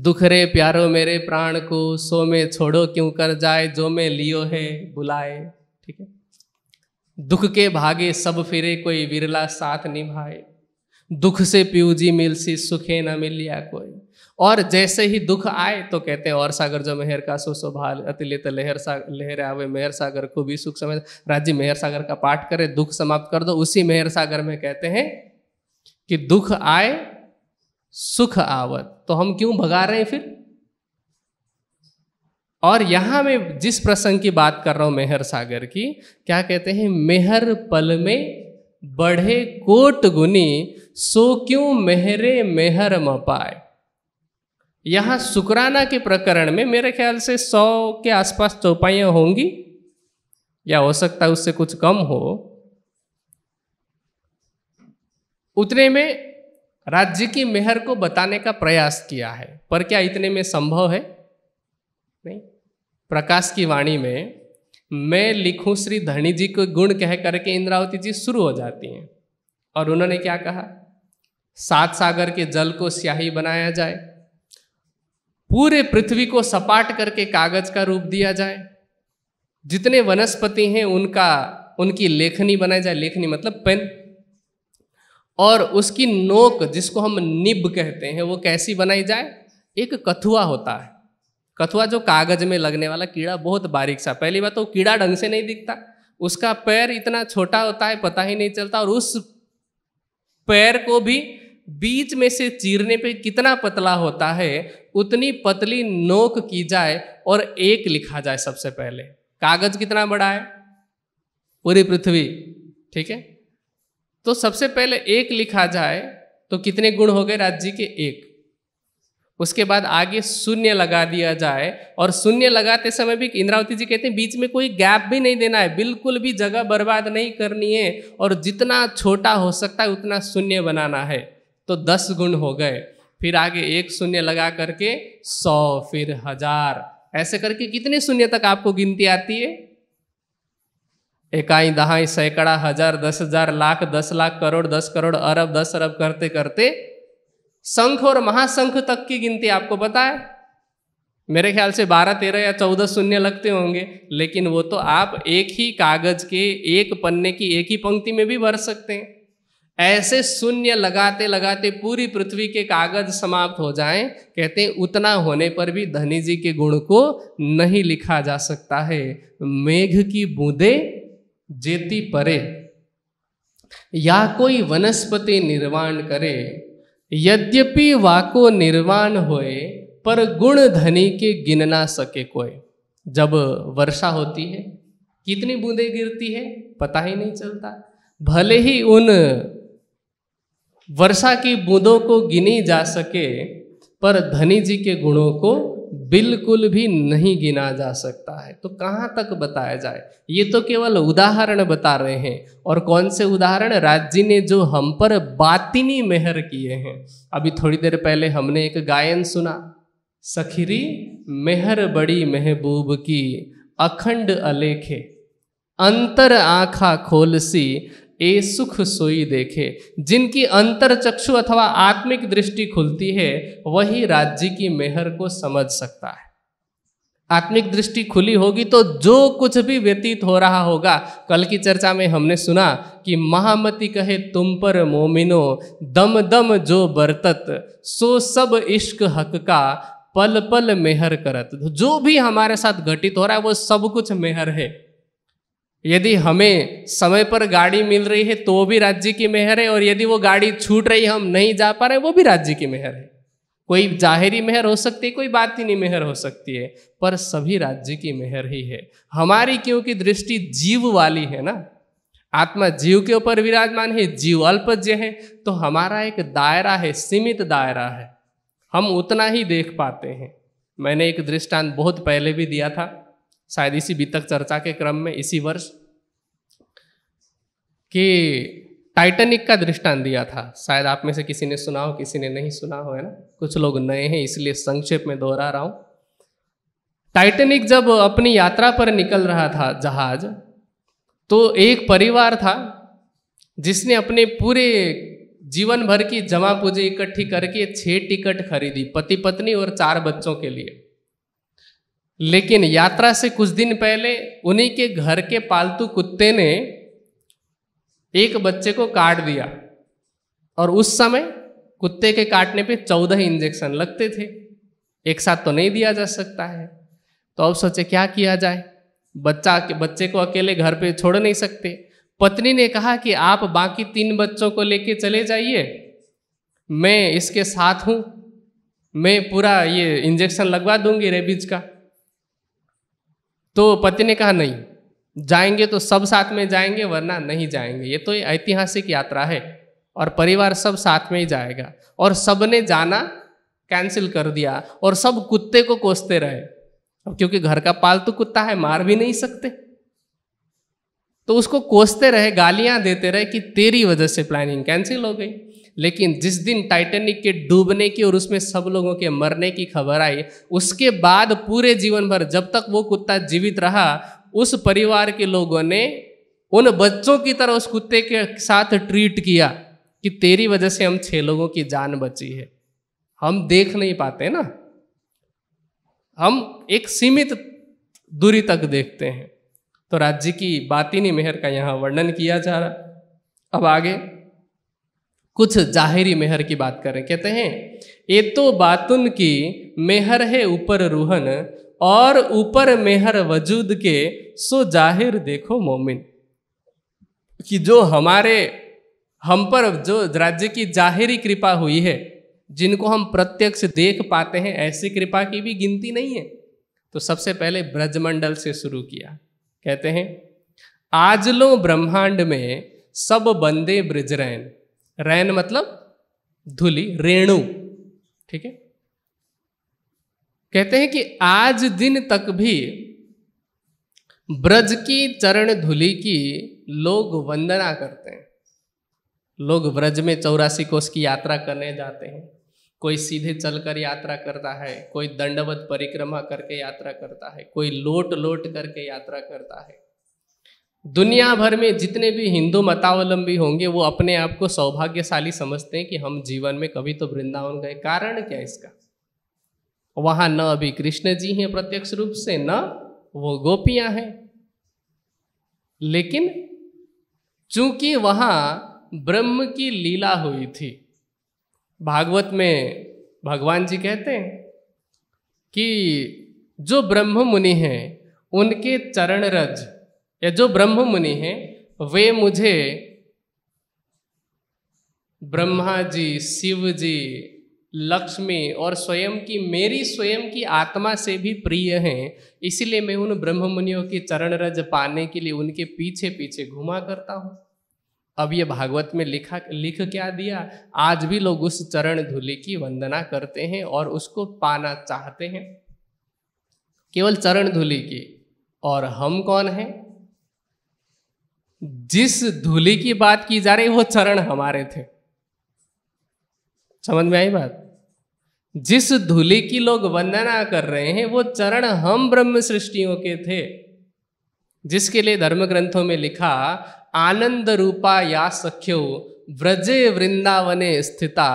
दुख रे प्यारो मेरे प्राण को, सो में छोड़ो क्यों कर जाए, जो में लियो है बुलाए। ठीक है, दुख के भागे सब फिरे कोई विरला साथ निभाए, दुख से पीयूजी मिलसी सुखे न मिलिया कोई। और जैसे ही दुख आए तो कहते हैं, और सागर जो मेहर का सो शोभाल, अति लेते लहर सागर लहर आवे मेहर सागर को भी सुख समझ। राज्य मेहर सागर का पाठ करे, दुख समाप्त कर दो। उसी मेहर सागर में कहते हैं कि दुख आए सुख आवत। तो हम क्यों भगा रहे हैं फिर। और यहां मैं जिस प्रसंग की बात कर रहा हूं मेहर सागर की, क्या कहते हैं, मेहर पल में बढ़े कोट गुनी, सो क्यों मेहरे मेहर म पाए। यहाँ शुक्राना के प्रकरण में मेरे ख्याल से सौ के आसपास चौपाइयाँ होंगी, या हो सकता है उससे कुछ कम हो। उतने में राज्य की मेहर को बताने का प्रयास किया है, पर क्या इतने में संभव है, नहीं। प्रकाश की वाणी में मैं लिखूं श्री धनी जी को गुण कह करके इंद्रावती जी शुरू हो जाती हैं। और उन्होंने क्या कहा, सात सागर के जल को स्याही बनाया जाए, पूरे पृथ्वी को सपाट करके कागज का रूप दिया जाए, जितने वनस्पति हैं उनका उनकी लेखनी बनाई जाए, लेखनी मतलब पेन, और उसकी नोक जिसको हम निब कहते हैं वो कैसी बनाई जाए। एक कथुआ होता है, कथुआ जो कागज में लगने वाला कीड़ा, बहुत बारीक सा। पहली बात तो कीड़ा ढंग से नहीं दिखता, उसका पैर इतना छोटा होता है पता ही नहीं चलता, और उस पैर को भी बीज में से चीरने पे कितना पतला होता है उतनी पतली नोक की जाए और एक लिखा जाए। सबसे पहले कागज कितना बड़ा है, पूरी पृथ्वी, ठीक है, तो सबसे पहले एक लिखा जाए तो कितने गुण हो गए राज्य के, एक। उसके बाद आगे शून्य लगा दिया जाए, और शून्य लगाते समय भी इंद्रावती जी कहते हैं बीच में कोई गैप भी नहीं देना है, बिल्कुल भी जगह बर्बाद नहीं करनी है, और जितना छोटा हो सकता है उतना शून्य बनाना है। तो दस गुण हो गए। फिर आगे एक शून्य लगा करके सौ, फिर हजार, ऐसे करके कितने शून्य तक आपको गिनती आती है, इकाई, दहाई, सैकड़ा, हजार, दस हजार, लाख, दस लाख, करोड़, दस करोड़, अरब, दस अरब करते करते संख और महासंख तक की गिनती आपको पता है। मेरे ख्याल से बारह तेरह या चौदह शून्य लगते होंगे, लेकिन वो तो आप एक ही कागज के एक पन्ने की एक ही पंक्ति में भी भर सकते हैं। ऐसे शून्य लगाते लगाते पूरी पृथ्वी के कागज समाप्त हो जाएं, कहते हैं उतना होने पर भी धनी जी के गुण को नहीं लिखा जा सकता है। मेघ की बूंदे जेती परे, या कोई वनस्पति निर्वाण करे, यद्यपि वाको निर्वाण होए, पर गुण धनी के गिन ना सके कोई। जब वर्षा होती है कितनी बूंदें गिरती है पता ही नहीं चलता, भले ही उन वर्षा की बूंदों को गिनी जा सके, पर धनी जी के गुणों को बिल्कुल भी नहीं गिना जा सकता है। तो कहाँ तक बताया जाए, ये तो केवल उदाहरण बता रहे हैं। और कौन से उदाहरण, राज्य ने जो हम पर बातिनी मेहर किए हैं। अभी थोड़ी देर पहले हमने एक गायन सुना, सखिरी मेहर बड़ी महबूब की अखंड अलेखे, अंतर आँखा खोल सी ए सुख सोई देखे। जिनकी अंतर चक्षु अथवा आत्मिक दृष्टि खुलती है वही राज्य की मेहर को समझ सकता है। आत्मिक दृष्टि खुली होगी तो जो कुछ भी व्यतीत हो रहा होगा, कल की चर्चा में हमने सुना कि महामति कहे तुम पर मोमिनो, दम दम जो बरतत, सो सब इश्क हक का, पल पल मेहर करत। जो भी हमारे साथ घटित हो रहा है वो सब कुछ मेहर है। यदि हमें समय पर गाड़ी मिल रही है तो वो भी राज्य की मेहर है, और यदि वो गाड़ी छूट रही है, हम नहीं जा पा रहे, वो भी राज्य की मेहर है। कोई जाहिरी मेहर हो सकती है, कोई बातिनी मेहर हो सकती है, पर सभी राज्य की मेहर ही है हमारी, क्योंकि दृष्टि जीव वाली है ना। आत्मा जीव के ऊपर विराजमान है, जीव अल्पज्य है, तो हमारा एक दायरा है, सीमित दायरा है, हम उतना ही देख पाते हैं। मैंने एक दृष्टांत बहुत पहले भी दिया था, शायद इसी बीतक चर्चा के क्रम में इसी वर्ष, कि टाइटैनिक का दृष्टांत दिया था। शायद आप में से किसी ने सुना हो, किसी ने नहीं सुना हो, है ना, कुछ लोग नए हैं इसलिए संक्षेप में दोहरा रहा हूं। टाइटैनिक जब अपनी यात्रा पर निकल रहा था जहाज, तो एक परिवार था जिसने अपने पूरे जीवन भर की जमा पूंजी इकट्ठी करके छह टिकट खरीदी, पति पत्नी और चार बच्चों के लिए। लेकिन यात्रा से कुछ दिन पहले उन्हीं के घर के पालतू कुत्ते ने एक बच्चे को काट दिया, और उस समय कुत्ते के काटने पे चौदह इंजेक्शन लगते थे, एक साथ तो नहीं दिया जा सकता है। तो अब सोचे क्या किया जाए, बच्चा बच्चे को अकेले घर पे छोड़ नहीं सकते। पत्नी ने कहा कि आप बाकी तीन बच्चों को लेके चले जाइए, मैं इसके साथ हूँ, मैं पूरा ये इंजेक्शन लगवा दूंगी रेबीज का। तो पति ने कहा नहीं, जाएंगे तो सब साथ में जाएंगे, वरना नहीं जाएंगे, ये तो ऐतिहासिक यात्रा है और परिवार सब साथ में ही जाएगा। और सब ने जाना कैंसिल कर दिया, और सब कुत्ते को कोसते रहे। अब क्योंकि घर का पालतू कुत्ता है, मार भी नहीं सकते, तो उसको कोसते रहे, गालियां देते रहे कि तेरी वजह से प्लानिंग कैंसिल हो गई। लेकिन जिस दिन टाइटैनिक के डूबने की और उसमें सब लोगों के मरने की खबर आई, उसके बाद पूरे जीवन भर जब तक वो कुत्ता जीवित रहा, उस परिवार के लोगों ने उन बच्चों की तरह उस कुत्ते के साथ ट्रीट किया कि तेरी वजह से हम छह लोगों की जान बची है। हम देख नहीं पाते ना, हम एक सीमित दूरी तक देखते हैं। तो राज्य की बातिनी मेहर का यहाँ वर्णन किया जा रहा। अब आगे कुछ जाहिरी मेहर की बात करें, कहते हैं ये तो बातुन की मेहर है ऊपर रूहन, और ऊपर मेहर वजूद के, सो जाहिर देखो मोमिन। कि जो हमारे हम पर जो राज्य की जाहिरी कृपा हुई है, जिनको हम प्रत्यक्ष देख पाते हैं, ऐसी कृपा की भी गिनती नहीं है। तो सबसे पहले ब्रजमंडल से शुरू किया। कहते हैं आज लो ब्रह्मांड में सब बंदे ब्रज रैन, रैन मतलब धूलि, रेणु, ठीक है। कहते हैं कि आज दिन तक भी ब्रज की चरण धूलि की लोग वंदना करते हैं। लोग ब्रज में चौरासी कोस की यात्रा करने जाते हैं। कोई सीधे चलकर यात्रा करता है, कोई दंडवत परिक्रमा करके यात्रा करता है, कोई लोट लोट करके यात्रा करता है। दुनिया भर में जितने भी हिंदू मतावलंबी होंगे वो अपने आप को सौभाग्यशाली समझते हैं कि हम जीवन में कभी तो वृंदावन गए। कारण क्या इसका? वहां न अभी कृष्ण जी हैं प्रत्यक्ष रूप से, न वो गोपियां हैं, लेकिन चूंकि वहां ब्रह्म की लीला हुई थी। भागवत में भगवान जी कहते हैं कि जो ब्रह्म मुनि हैं उनके चरण रज, या जो ब्रह्म मुनि हैं वे मुझे ब्रह्मा जी, शिव जी, लक्ष्मी और स्वयं की मेरी स्वयं की आत्मा से भी प्रिय हैं, इसलिए मैं उन ब्रह्म मुनियों की चरण रज पाने के लिए उनके पीछे पीछे घुमा करता हूँ। अब ये भागवत में लिखा लिख क्या दिया? आज भी लोग उस चरण धूलि की वंदना करते हैं और उसको पाना चाहते हैं, केवल चरण धूलि की। और हम कौन हैं? जिस धूलि की बात की जा रही वो चरण हमारे थे। समझ में आई बात? जिस धूलि की लोग वंदना कर रहे हैं वो चरण हम ब्रह्म सृष्टियों के थे, जिसके लिए धर्म ग्रंथों में लिखा आनंद रूपा या सख्यो व्रजे वृंदावने स्थिता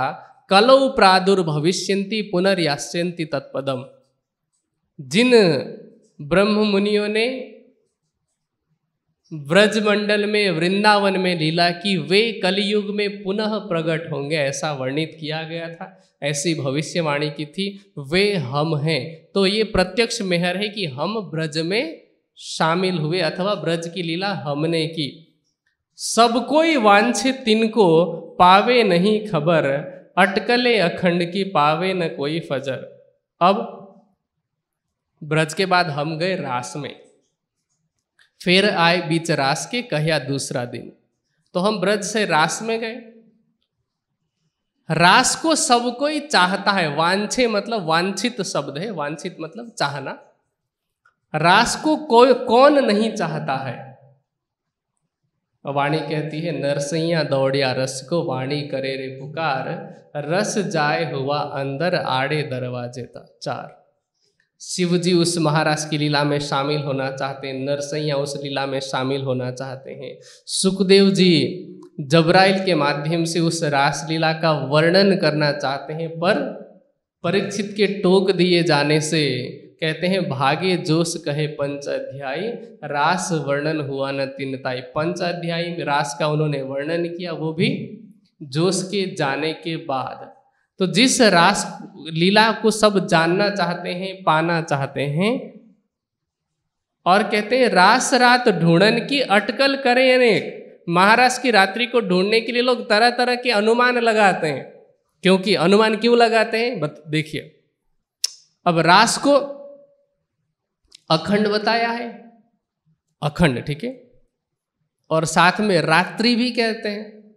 कलौ प्रादुर्भविष्यन्ति पुनर्यास्यन्ति तत्पदम। जिन ब्रह्म मुनियों ने ब्रजमंडल में, वृंदावन में लीला की, वे कलयुग में पुनः प्रकट होंगे, ऐसा वर्णित किया गया था, ऐसी भविष्यवाणी की थी। वे हम हैं। तो ये प्रत्यक्ष मेहर है कि हम ब्रज में शामिल हुए अथवा ब्रज की लीला हमने की। सब कोई वांछित तिनको पावे नहीं खबर, अटकले अखंड की पावे न कोई फजर। अब ब्रज के बाद हम गए रास में, फिर आए बीच रास के कहया दूसरा दिन। तो हम ब्रज से रास में गए। रास को सब कोई चाहता है, वांछे मतलब वांछित शब्द है, वांछित मतलब चाहना। रास को कोई कौन नहीं चाहता है? वाणी कहती है नरसैया दौड़िया रस को वाणी करे रे पुकार, रस जाए हुआ अंदर आड़े दरवाजे तक चार। शिवजी उस महाराज की लीला में शामिल होना चाहते हैं, नरसैया उस लीला में शामिल होना चाहते हैं। सुखदेव जी जबराइल के माध्यम से उस रास लीला का वर्णन करना चाहते हैं, पर परीक्षित के टोक दिए जाने से कहते हैं भागे जोश कहे पंच अध्यायी रास वर्णन हुआ न तिनताई। पंच अध्यायी में रास का उन्होंने वर्णन किया, वो भी जोश के जाने के बाद। तो जिस रास लीला को सब जानना चाहते हैं, पाना चाहते हैं, और कहते हैं रास रात ढूंढन की अटकल करे अनेक। महाराज की रात्रि को ढूंढने के लिए लोग तरह तरह के अनुमान लगाते हैं। क्योंकि अनुमान क्यों लगाते हैं? देखिए, अब रास को अखंड बताया है, अखंड, ठीक है, और साथ में रात्रि भी कहते हैं।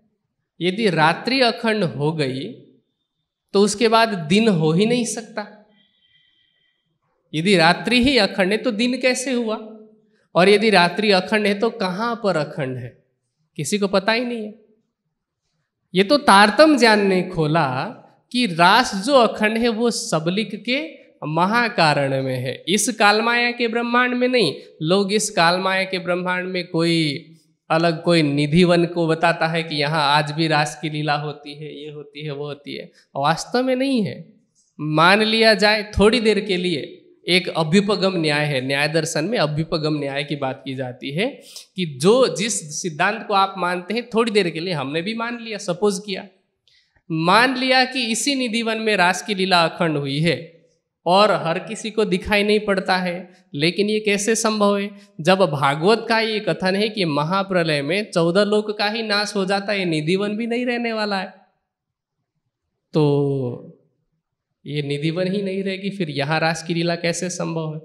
यदि रात्रि अखंड हो गई तो उसके बाद दिन हो ही नहीं सकता। यदि रात्रि ही अखंड है तो दिन कैसे हुआ? और यदि रात्रि अखंड है तो कहाँ पर अखंड है? किसी को पता ही नहीं है। ये तो तारतम्य ज्ञान ने खोला कि रास जो अखंड है वो सबलिक के महाकारण में है, इस कालमाया के ब्रह्मांड में नहीं। लोग इस कालमाया के ब्रह्मांड में कोई अलग, कोई निधिवन को बताता है कि यहाँ आज भी रास की लीला होती है, ये होती है, वो होती है। वास्तव में नहीं है। मान लिया जाए थोड़ी देर के लिए, एक अभ्युपगम न्याय है, न्याय दर्शन में अभ्युपगम न्याय की बात की जाती है कि जो जिस सिद्धांत को आप मानते हैं, थोड़ी देर के लिए हमने भी मान लिया, सपोज किया, मान लिया कि इसी निधिवन में रास की लीला अखंड हुई है, और हर किसी को दिखाई नहीं पड़ता है। लेकिन ये कैसे संभव है जब भागवत का ये कथन है कि महाप्रलय में चौदह लोक का ही नाश हो जाता है, निधिवन भी नहीं रहने वाला है। तो ये निधिवन ही नहीं रहेगी, फिर यहाँ रास की लीला कैसे संभव है?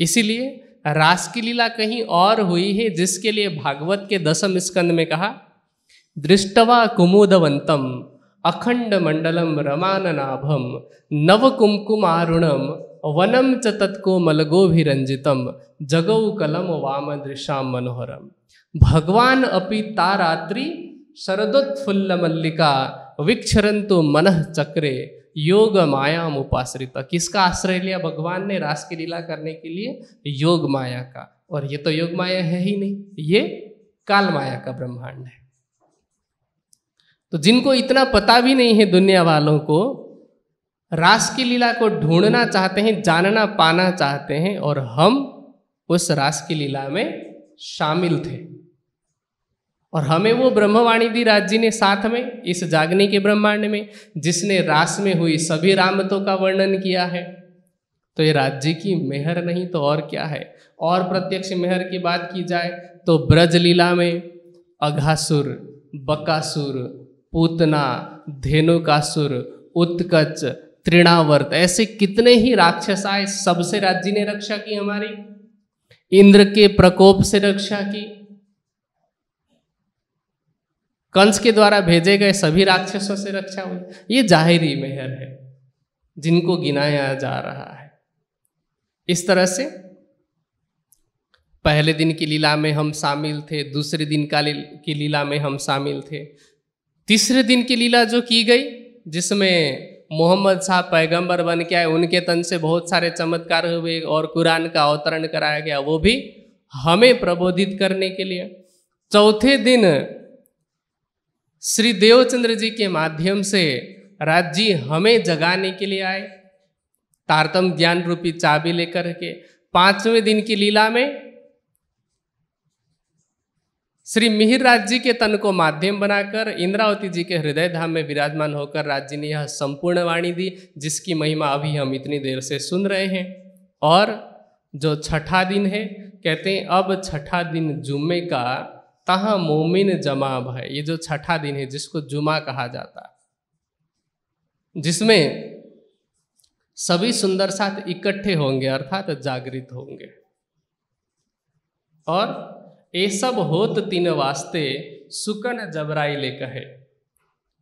इसीलिए रास की लीला कहीं और हुई है, जिसके लिए भागवत के दसम स्कंद में कहा, दृष्टवा कुमुदवंतम अखंड मंडलम रमाननाभम नव कुमकुमारुणम वनम च तत्कोमलगोभिरंजितम जगौ कलम वाम दृश्याम मनोहरम। भगवान अपि तारात्रि शरदोत्फुल्ल मल्लिका विक्षरंतु मनः चक्रे योग माया मुपाश्रिता। किसका आश्रय लिया भगवान ने रास की लीला करने के लिए? योग माया का। और ये तो योग माया है ही नहीं, ये काल माया का ब्रह्मांड है। तो जिनको इतना पता भी नहीं है, दुनिया वालों को रास की लीला को ढूंढना चाहते हैं, जानना पाना चाहते हैं, और हम उस रास की लीला में शामिल थे। और हमें वो ब्रह्मवाणी दी राज जी ने साथ में, इस जागने के ब्रह्मांड में, जिसने रास में हुई सभी रामतों का वर्णन किया है। तो ये राज जी की मेहर नहीं तो और क्या है। और प्रत्यक्ष मेहर की बात की जाए तो ब्रज लीला में अघासुर, बकासुर, पूतना, धेनुकासुर, उत्कच, त्रिणावर्त, ऐसे कितने ही राक्षस आए, सबसे राज जी ने रक्षा की हमारी, इंद्र के प्रकोप से रक्षा की। कंस के द्वारा भेजे गए सभी राक्षसों से रक्षा हुई। ये जाहिरी मेहर है जिनको गिनाया जा रहा है। इस तरह से पहले दिन की लीला में हम शामिल थे, दूसरे दिन का की लीला में हम शामिल थे, तीसरे दिन की लीला जो की गई जिसमें मोहम्मद साहब पैगंबर बन के आए, उनके तन से बहुत सारे चमत्कार हुए और कुरान का अवतरण कराया गया, वो भी हमें प्रबोधित करने के लिए। चौथे दिन श्री देवचंद्र जी के माध्यम से राज जी हमें जगाने के लिए आए, तारतम ज्ञान रूपी चाबी लेकर के। पांचवें दिन की लीला में श्री मिहिर राज जी के तन को माध्यम बनाकर इंद्रावती जी के हृदय धाम में विराजमान होकर राज जी ने यह संपूर्ण वाणी दी, जिसकी महिमा अभी हम इतनी देर से सुन रहे हैं। और जो छठा दिन है, कहते हैं अब छठा दिन जुम्मे का, तहां मोमिन जमा भय। ये जो छठा दिन है जिसको जुमा कहा जाता, जिसमें सभी सुंदर साथ इकट्ठे होंगे, अर्थात जागृत होंगे। और ये सब होत तीन वास्ते सुकन जबराई ले कहे।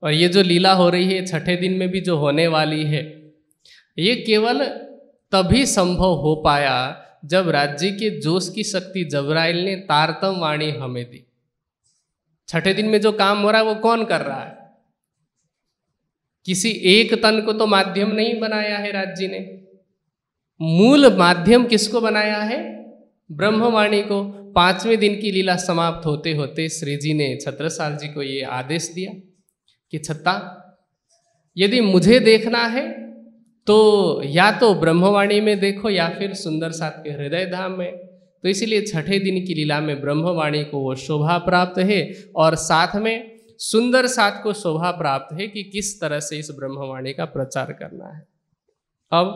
और ये जो लीला हो रही है छठे दिन में भी जो होने वाली है, ये केवल तभी संभव हो पाया जब राज्य के जोश की शक्ति जबराइल ने तारतम वाणी हमें दी। छठे दिन में जो काम हो रहा है वो कौन कर रहा है? किसी एक तन को तो माध्यम नहीं बनाया है राज्य ने। मूल माध्यम किसको बनाया है? ब्रह्मवाणी को। पांचवें दिन की लीला समाप्त होते होते श्री जी ने छत्रसाल जी को ये आदेश दिया कि छत्ता, यदि मुझे देखना है तो या तो ब्रह्मवाणी में देखो या फिर सुंदर साथ के हृदय धाम में। तो इसीलिए छठे दिन की लीला में ब्रह्मवाणी को वो शोभा प्राप्त है और साथ में सुंदर साथ को शोभा प्राप्त है कि किस तरह से इस ब्रह्मवाणी का प्रचार करना है। अब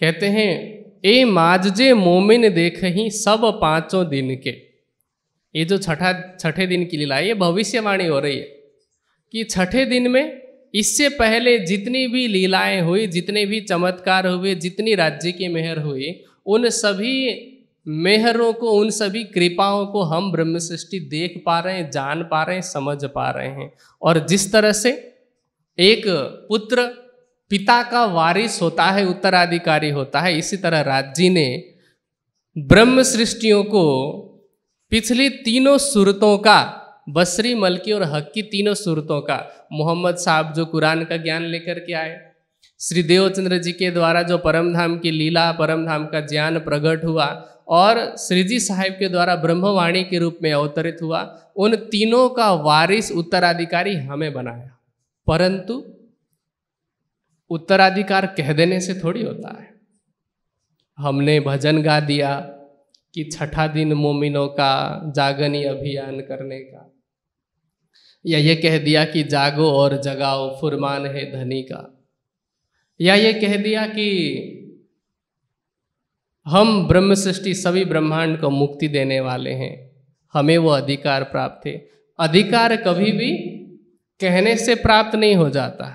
कहते हैं, ए माजजे मोमिन देखही सब पांचों दिन के। ये जो छठा छठे दिन की लीला, ये भविष्यवाणी हो रही है कि छठे दिन में इससे पहले जितनी भी लीलाएं हुई, जितने भी चमत्कार हुए, जितनी राज्य की मेहर हुई, उन सभी मेहरों को, उन सभी कृपाओं को हम ब्रह्म सृष्टि देख पा रहे हैं, जान पा रहे हैं, समझ पा रहे हैं। और जिस तरह से एक पुत्र पिता का वारिस होता है, उत्तराधिकारी होता है, इसी तरह राज जी ने ब्रह्म सृष्टियों को पिछली तीनों सूरतों का, बसरी, मलकी और हक्की, तीनों सूरतों का, मोहम्मद साहब जो कुरान का ज्ञान लेकर के आए, श्री देवचंद्र जी के द्वारा जो परमधाम की लीला, परमधाम का ज्ञान प्रकट हुआ, और श्री जी साहिब के द्वारा ब्रह्मवाणी के रूप में अवतरित हुआ, उन तीनों का वारिस उत्तराधिकारी हमें बनाया। परंतु उत्तराधिकार कह देने से थोड़ी होता है। हमने भजन गा दिया कि छठा दिन मोमिनों का जागनी अभियान करने का, या ये कह दिया कि जागो और जगाओ फुरमान है धनी का, या ये कह दिया कि हम ब्रह्म सृष्टि सभी ब्रह्मांड को मुक्ति देने वाले हैं, हमें वो अधिकार प्राप्त है। अधिकार कभी भी कहने से प्राप्त नहीं हो जाता,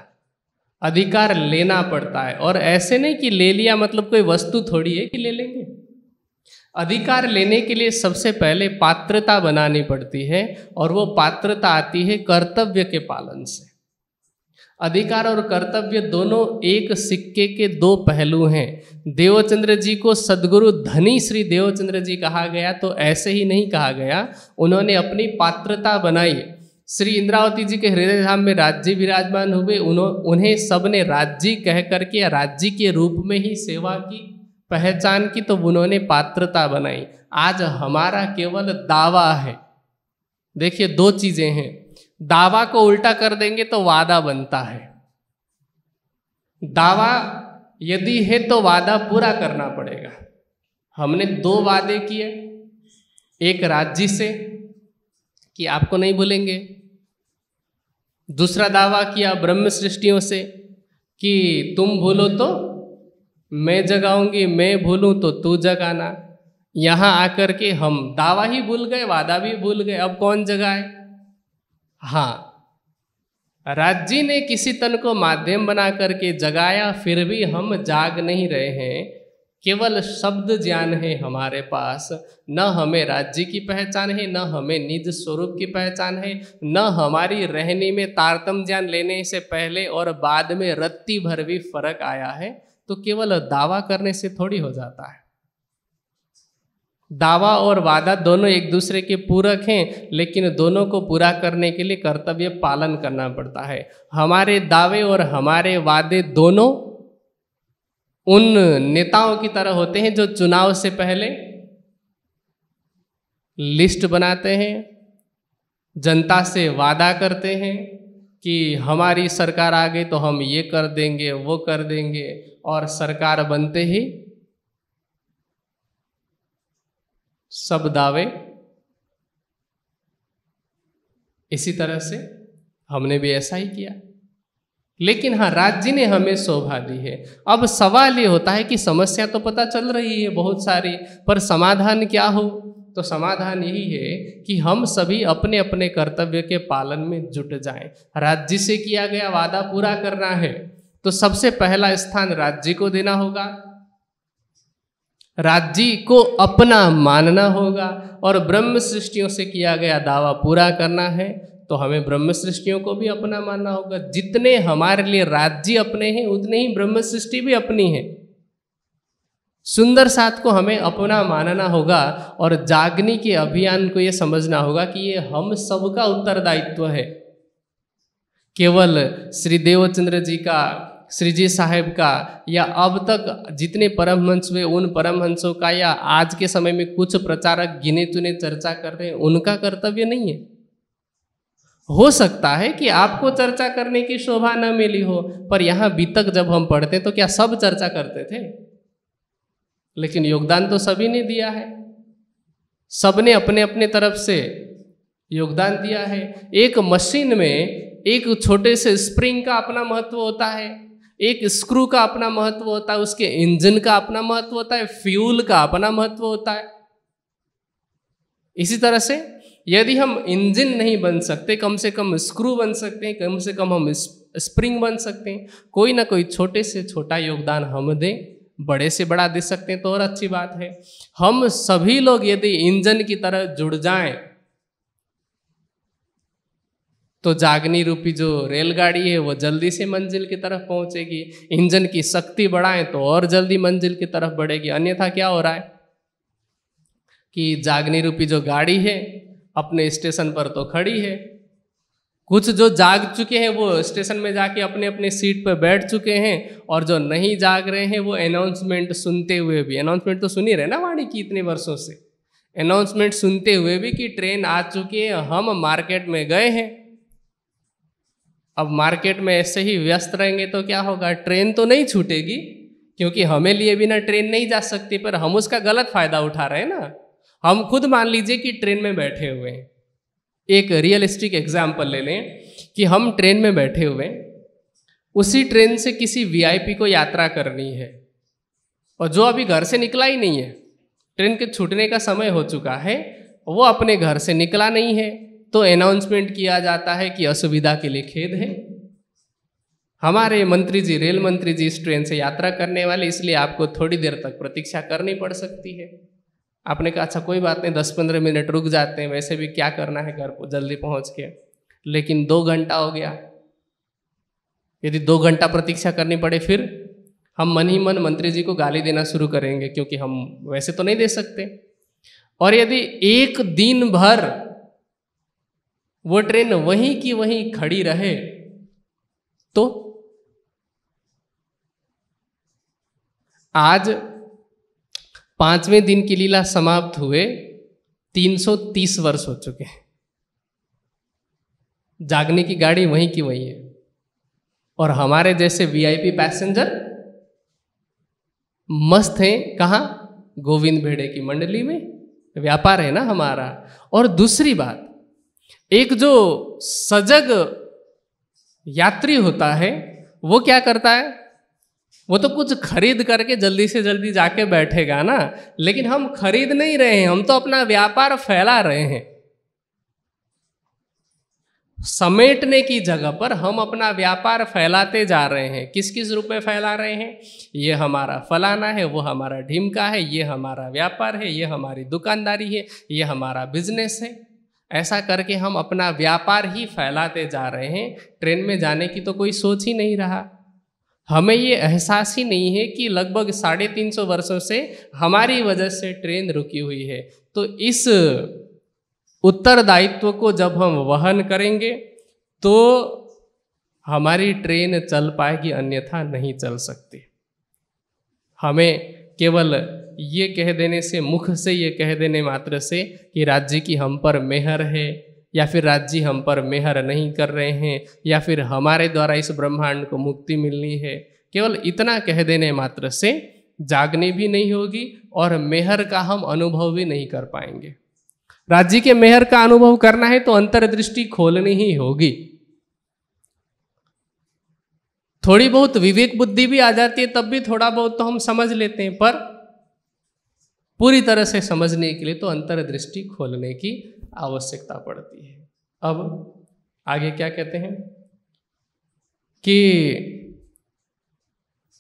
अधिकार लेना पड़ता है। और ऐसे नहीं कि ले लिया मतलब कोई वस्तु थोड़ी है कि ले लेंगे। अधिकार लेने के लिए सबसे पहले पात्रता बनानी पड़ती है, और वो पात्रता आती है कर्तव्य के पालन से। अधिकार और कर्तव्य दोनों एक सिक्के के दो पहलू हैं। देवचंद्र जी को सद्गुरु धनी श्री देवचंद्र जी कहा गया तो ऐसे ही नहीं कहा गया, उन्होंने अपनी पात्रता बनाई। श्री इंद्रावती जी के हृदय धाम में राज्जी विराजमान हुए, उन्हें सबने राज्जी कह करके या राज्जी के रूप में ही सेवा की, पहचान की, तो उन्होंने पात्रता बनाई। आज हमारा केवल दावा है। देखिए दो चीजें हैं, दावा को उल्टा कर देंगे तो वादा बनता है। दावा यदि है तो वादा पूरा करना पड़ेगा। हमने दो वादे किए, एक राज्जी से कि आपको नहीं भूलेंगे, दूसरा दावा किया ब्रह्म सृष्टियों से कि तुम भूलो तो मैं जगाऊंगी, मैं भूलूं तो तू जगाना। यहाँ आकर के हम दावा ही भूल गए, वादा भी भूल गए, अब कौन जगाए। हाँ, राज्जी ने किसी तन को माध्यम बना करके जगाया, फिर भी हम जाग नहीं रहे हैं। केवल शब्द ज्ञान है हमारे पास, न हमें राज्य की पहचान है, न हमें निज स्वरूप की पहचान है, न हमारी रहनी में तारतम्य ज्ञान लेने से पहले और बाद में रत्ती भर भी फर्क आया है। तो केवल दावा करने से थोड़ी हो जाता है। दावा और वादा दोनों एक दूसरे के पूरक हैं, लेकिन दोनों को पूरा करने के लिए कर्तव्य पालन करना पड़ता है। हमारे दावे और हमारे वादे दोनों उन नेताओं की तरह होते हैं जो चुनाव से पहले लिस्ट बनाते हैं, जनता से वादा करते हैं कि हमारी सरकार आ गई तो हम ये कर देंगे, वो कर देंगे, और सरकार बनते ही सब दावे। इसी तरह से हमने भी ऐसा ही किया, लेकिन हाँ, राज्य ने हमें शोभा दी है। अब सवाल ये होता है कि समस्या तो पता चल रही है बहुत सारी, पर समाधान क्या हो। तो समाधान यही है कि हम सभी अपने अपने कर्तव्य के पालन में जुट जाएं। राज्य से किया गया वादा पूरा करना है तो सबसे पहला स्थान राज्य को देना होगा, राज्य को अपना मानना होगा, और ब्रह्म सृष्टियों से किया गया दावा पूरा करना है तो हमें ब्रह्म सृष्टियों को भी अपना मानना होगा। जितने हमारे लिए राज्य अपने हैं उतने ही ब्रह्म सृष्टि भी अपनी है। सुंदर साथ को हमें अपना मानना होगा, और जागनी के अभियान को यह समझना होगा कि ये हम सबका उत्तरदायित्व है। केवल श्री देवचंद्र जी का, श्री जी साहेब का, या अब तक जितने परमहंस हुए उन परमहंसों का, या आज के समय में कुछ प्रचारक गिने चुने चर्चा कर रहे हैं, उनका कर्तव्य नहीं है। हो सकता है कि आपको चर्चा करने की शोभा न मिली हो, पर यहाँ बीतक जब हम पढ़ते तो क्या सब चर्चा करते थे, लेकिन योगदान तो सभी ने दिया है। सबने अपने अपने तरफ से योगदान दिया है। एक मशीन में एक छोटे से स्प्रिंग का अपना महत्व होता है, एक स्क्रू का अपना महत्व होता है, उसके इंजन का अपना महत्व होता है, फ्यूल का अपना महत्व होता है। इसी तरह से यदि हम इंजन नहीं बन सकते, कम से कम स्क्रू बन सकते हैं, कम से कम हम स्प्रिंग बन सकते हैं। कोई ना कोई छोटे से छोटा योगदान हम दें, बड़े से बड़ा दे सकते हैं तो और अच्छी बात है। हम सभी लोग यदि इंजन की तरह जुड़ जाएं तो जागनी रूपी जो रेलगाड़ी है वो जल्दी से मंजिल की तरफ पहुंचेगी। इंजन की शक्ति बढ़ाएं तो और जल्दी मंजिल की तरफ बढ़ेगी। अन्यथा क्या हो रहा है कि जागनी रूपी जो गाड़ी है अपने स्टेशन पर तो खड़ी है, कुछ जो जाग चुके हैं वो स्टेशन में जाके अपने अपने सीट पर बैठ चुके हैं, और जो नहीं जाग रहे हैं वो अनाउंसमेंट सुनते हुए भी, अनाउंसमेंट तो सुनी रहे ना वाणी की इतने वर्षों से, अनाउंसमेंट सुनते हुए भी कि ट्रेन आ चुकी है, हम मार्केट में गए हैं। अब मार्केट में ऐसे ही व्यस्त रहेंगे तो क्या होगा, ट्रेन तो नहीं छूटेगी, क्योंकि हमें लिए बिना ट्रेन नहीं जा सकती, पर हम उसका गलत फायदा उठा रहे हैं ना। हम खुद मान लीजिए कि ट्रेन में बैठे हुए हैं, एक रियलिस्टिक एग्जाम्पल ले लें कि हम ट्रेन में बैठे हुए हैं, उसी ट्रेन से किसी वीआईपी को यात्रा करनी है और जो अभी घर से निकला ही नहीं है, ट्रेन के छूटने का समय हो चुका है, वो अपने घर से निकला नहीं है, तो अनाउंसमेंट किया जाता है कि असुविधा के लिए खेद है, हमारे मंत्री जी, रेल मंत्री जी इस ट्रेन से यात्रा करने वाले, इसलिए आपको थोड़ी देर तक प्रतीक्षा करनी पड़ सकती है। आपने कहा अच्छा कोई बात नहीं, दस पंद्रह मिनट रुक जाते हैं, वैसे भी क्या करना है, घर पर जल्दी पहुँच के। लेकिन दो घंटा हो गया, यदि दो घंटा प्रतीक्षा करनी पड़े फिर हम मन ही मन मंत्री जी को गाली देना शुरू करेंगे, क्योंकि हम वैसे तो नहीं दे सकते। और यदि एक दिन भर वो ट्रेन वहीं की वहीं खड़ी रहे तो आज पांचवें दिन की लीला समाप्त हुए, तीन सौ तीस वर्ष हो चुके हैं। जागने की गाड़ी वहीं की वहीं है और हमारे जैसे वीआईपी पैसेंजर मस्त हैं, कहाँ, गोविंद भेड़े की मंडली में, व्यापार है ना हमारा। और दूसरी बात, एक जो सजग यात्री होता है वो क्या करता है, वो तो कुछ खरीद करके जल्दी से जल्दी जाके बैठेगा ना, लेकिन हम खरीद नहीं रहे हैं, हम तो अपना व्यापार फैला रहे हैं। समेटने की जगह पर हम अपना व्यापार फैलाते जा रहे हैं। किस किस रूप में फैला रहे हैं, ये हमारा फलाना है, वो हमारा ढिमका है, ये हमारा व्यापार है, ये हमारी दुकानदारी है, ये हमारा बिजनेस है। ऐसा करके हम अपना व्यापार ही फैलाते जा रहे हैं। ट्रेन में जाने की तो कोई सोच ही नहीं रहा, हमें ये एहसास ही नहीं है कि लगभग साढ़े तीन सौ वर्षों से हमारी वजह से ट्रेन रुकी हुई है। तो इस उत्तरदायित्व को जब हम वहन करेंगे तो हमारी ट्रेन चल पाएगी, अन्यथा नहीं चल सकती। हमें केवल ये कह देने से, मुख से ये कह देने मात्र से कि राज्य की हम पर मेहर है, या फिर राज्य हम पर मेहर नहीं कर रहे हैं, या फिर हमारे द्वारा इस ब्रह्मांड को मुक्ति मिलनी है, केवल इतना कह देने मात्र से जागने भी नहीं होगी और मेहर का हम अनुभव भी नहीं कर पाएंगे। राज्य के मेहर का अनुभव करना है तो अंतर्दृष्टि खोलनी ही होगी। थोड़ी बहुत विवेक बुद्धि भी आ जाती है, तब भी थोड़ा बहुत तो हम समझ लेते हैं, पर पूरी तरह से समझने के लिए तो अंतर्दृष्टि खोलने की आवश्यकता पड़ती है। अब आगे क्या कहते हैं कि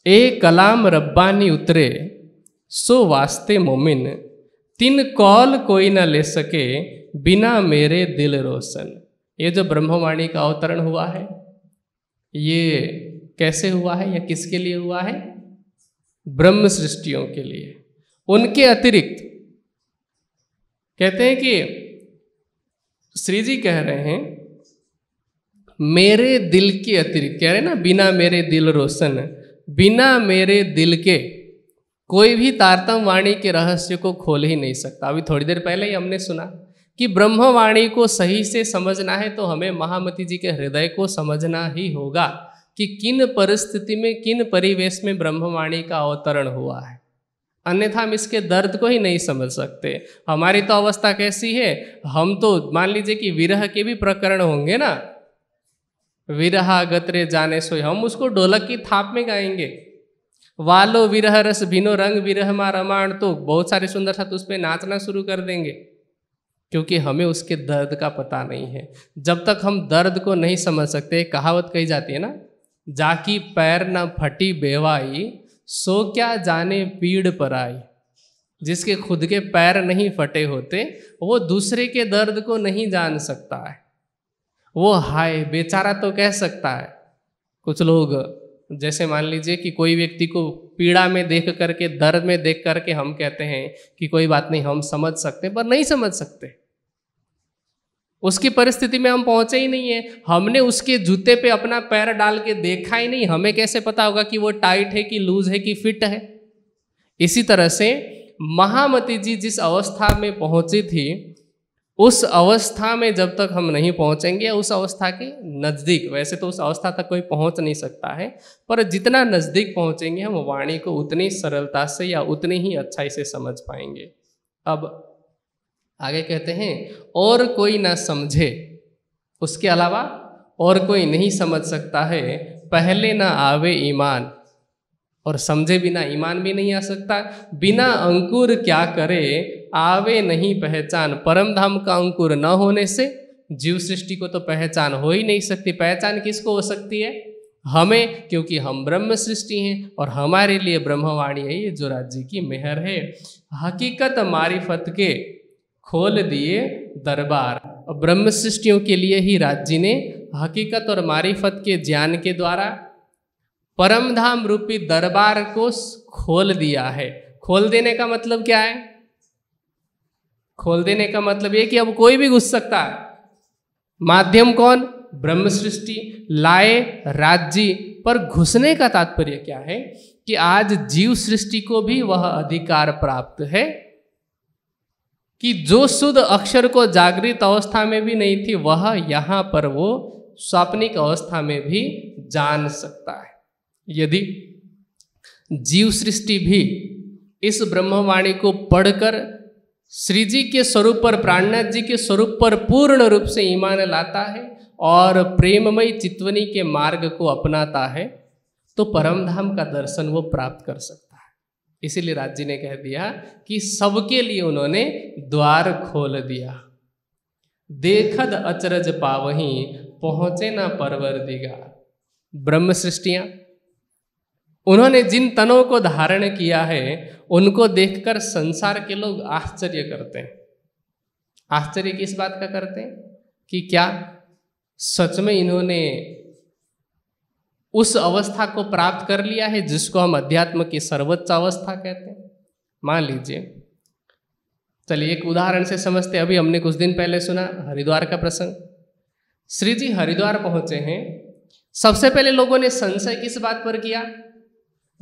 ए कलाम रब्बानी उतरे सो वास्ते मोमिन, तीन कौल कोई ना ले सके बिना मेरे दिल रोशन। ये जो ब्रह्मवाणी का अवतरण हुआ है, ये कैसे हुआ है या किसके लिए हुआ है, ब्रह्म सृष्टियों के लिए। उनके अतिरिक्त कहते हैं कि श्री जी कह रहे हैं मेरे दिल के अतिरिक्त, कह रहे हैं ना बिना मेरे दिल रोशन, बिना मेरे दिल के कोई भी तारतम वाणी के रहस्य को खोल ही नहीं सकता। अभी थोड़ी देर पहले ही हमने सुना कि ब्रह्मवाणी को सही से समझना है तो हमें महामती जी के हृदय को समझना ही होगा कि किन परिस्थिति में, किन परिवेश में ब्रह्मवाणी का अवतरण हुआ है, अन्यथा हम इसके दर्द को ही नहीं समझ सकते। हमारी तो अवस्था कैसी है, हम तो मान लीजिए कि विरह के भी प्रकरण होंगे ना, विरहा गतरे जाने सोए, हम उसको ढोलक की थाप में गाएंगे, वालो विरह रस भिनो रंग विरह मा रमाण, तो बहुत सारे सुंदर साथ उस पर नाचना शुरू कर देंगे, क्योंकि हमें उसके दर्द का पता नहीं है। जब तक हम दर्द को नहीं समझ सकते, कहावत कही जाती है ना, जाकी पैर न फटी बेवाई सो क्या जाने पीड़ पर आई। जिसके खुद के पैर नहीं फटे होते वो दूसरे के दर्द को नहीं जान सकता है। वो हाय बेचारा तो कह सकता है। कुछ लोग जैसे मान लीजिए कि कोई व्यक्ति को पीड़ा में देख करके, दर्द में देख करके हम कहते हैं कि कोई बात नहीं हम समझ सकते, पर नहीं समझ सकते, उसकी परिस्थिति में हम पहुंचे ही नहीं है। हमने उसके जूते पे अपना पैर डाल के देखा ही नहीं, हमें कैसे पता होगा कि वो टाइट है कि लूज है कि फिट है। इसी तरह से महामती जी जिस अवस्था में पहुंची थी, उस अवस्था में जब तक हम नहीं पहुंचेंगे, उस अवस्था के नज़दीक, वैसे तो उस अवस्था तक कोई पहुंच नहीं सकता है, पर जितना नज़दीक पहुंचेंगे हम वाणी को उतनी सरलता से या उतनी ही अच्छाई से समझ पाएंगे। अब आगे कहते हैं और कोई ना समझे, उसके अलावा और कोई नहीं समझ सकता है पहले ना आवे ईमान, और समझे बिना ईमान भी नहीं आ सकता। बिना अंकुर क्या करे आवे नहीं पहचान। परम धाम का अंकुर न होने से जीव सृष्टि को तो पहचान हो ही नहीं सकती। पहचान किसको हो सकती है? हमें, क्योंकि हम ब्रह्म सृष्टि हैं और हमारे लिए ब्रह्मवाणी है। ये जोरात जी की मेहर है। हकीकत मारिफत के खोल दिए दरबार। और ब्रह्म सृष्टियों के लिए ही राज जी ने हकीकत और मारिफत के ज्ञान के द्वारा परमधाम रूपी दरबार को खोल दिया है। खोल देने का मतलब क्या है? खोल देने का मतलब ये कि अब कोई भी घुस सकता है। माध्यम कौन? ब्रह्म सृष्टि लाए राज्य। पर घुसने का तात्पर्य क्या है कि आज जीव सृष्टि को भी वह अधिकार प्राप्त है कि जो शुद्ध अक्षर को जागृत अवस्था में भी नहीं थी, वह यहाँ पर वो स्वाप्निक अवस्था में भी जान सकता है। यदि जीव सृष्टि भी इस ब्रह्मवाणी को पढ़कर श्री जी के स्वरूप पर, प्राणनाथ जी के स्वरूप पर पूर्ण रूप से ईमान लाता है और प्रेममय चितवनी के मार्ग को अपनाता है, तो परमधाम का दर्शन वो प्राप्त कर सकता है। इसीलिए राज जी ने कह दिया कि सबके लिए उन्होंने द्वार खोल दिया। देखद अचरज पावहीं पहुँचे ना परवरदिगार। ब्रह्म सृष्टियाँ उन्होंने जिन तनों को धारण किया है, उनको देखकर संसार के लोग आश्चर्य करते हैं। आश्चर्य किस बात का करते हैं कि क्या सच में इन्होंने उस अवस्था को प्राप्त कर लिया है जिसको हम अध्यात्म की सर्वोच्च अवस्था कहते हैं। मान लीजिए, चलिए एक उदाहरण से समझते। अभी हमने कुछ दिन पहले सुना हरिद्वार का प्रसंग। श्री जी हरिद्वार पहुंचे हैं। सबसे पहले लोगों ने संशय किस बात पर किया?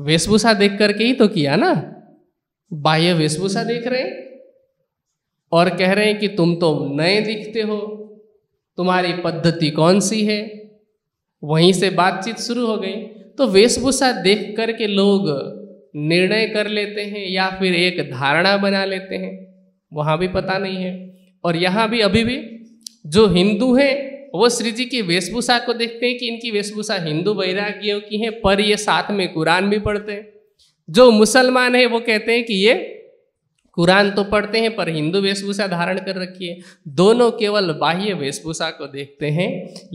वेशभूषा देख करके ही तो किया ना। बाह्य वेशभूषा देख रहे हैं और कह रहे हैं कि तुम तो नए दिखते हो, तुम्हारी पद्धति कौन सी है। वहीं से बातचीत शुरू हो गई। तो वेशभूषा देख करके लोग निर्णय कर लेते हैं या फिर एक धारणा बना लेते हैं। वहाँ भी पता नहीं है और यहाँ भी। अभी भी जो हिंदू हैं वो श्री जी की वेशभूषा को देखते हैं कि इनकी वेशभूषा हिंदू वैरागियों की है, पर ये साथ में कुरान भी पढ़ते हैं। जो मुसलमान है वो कहते हैं कि ये कुरान तो पढ़ते हैं पर हिंदू वेशभूषा धारण कर रखी है। दोनों केवल बाह्य वेशभूषा को देखते हैं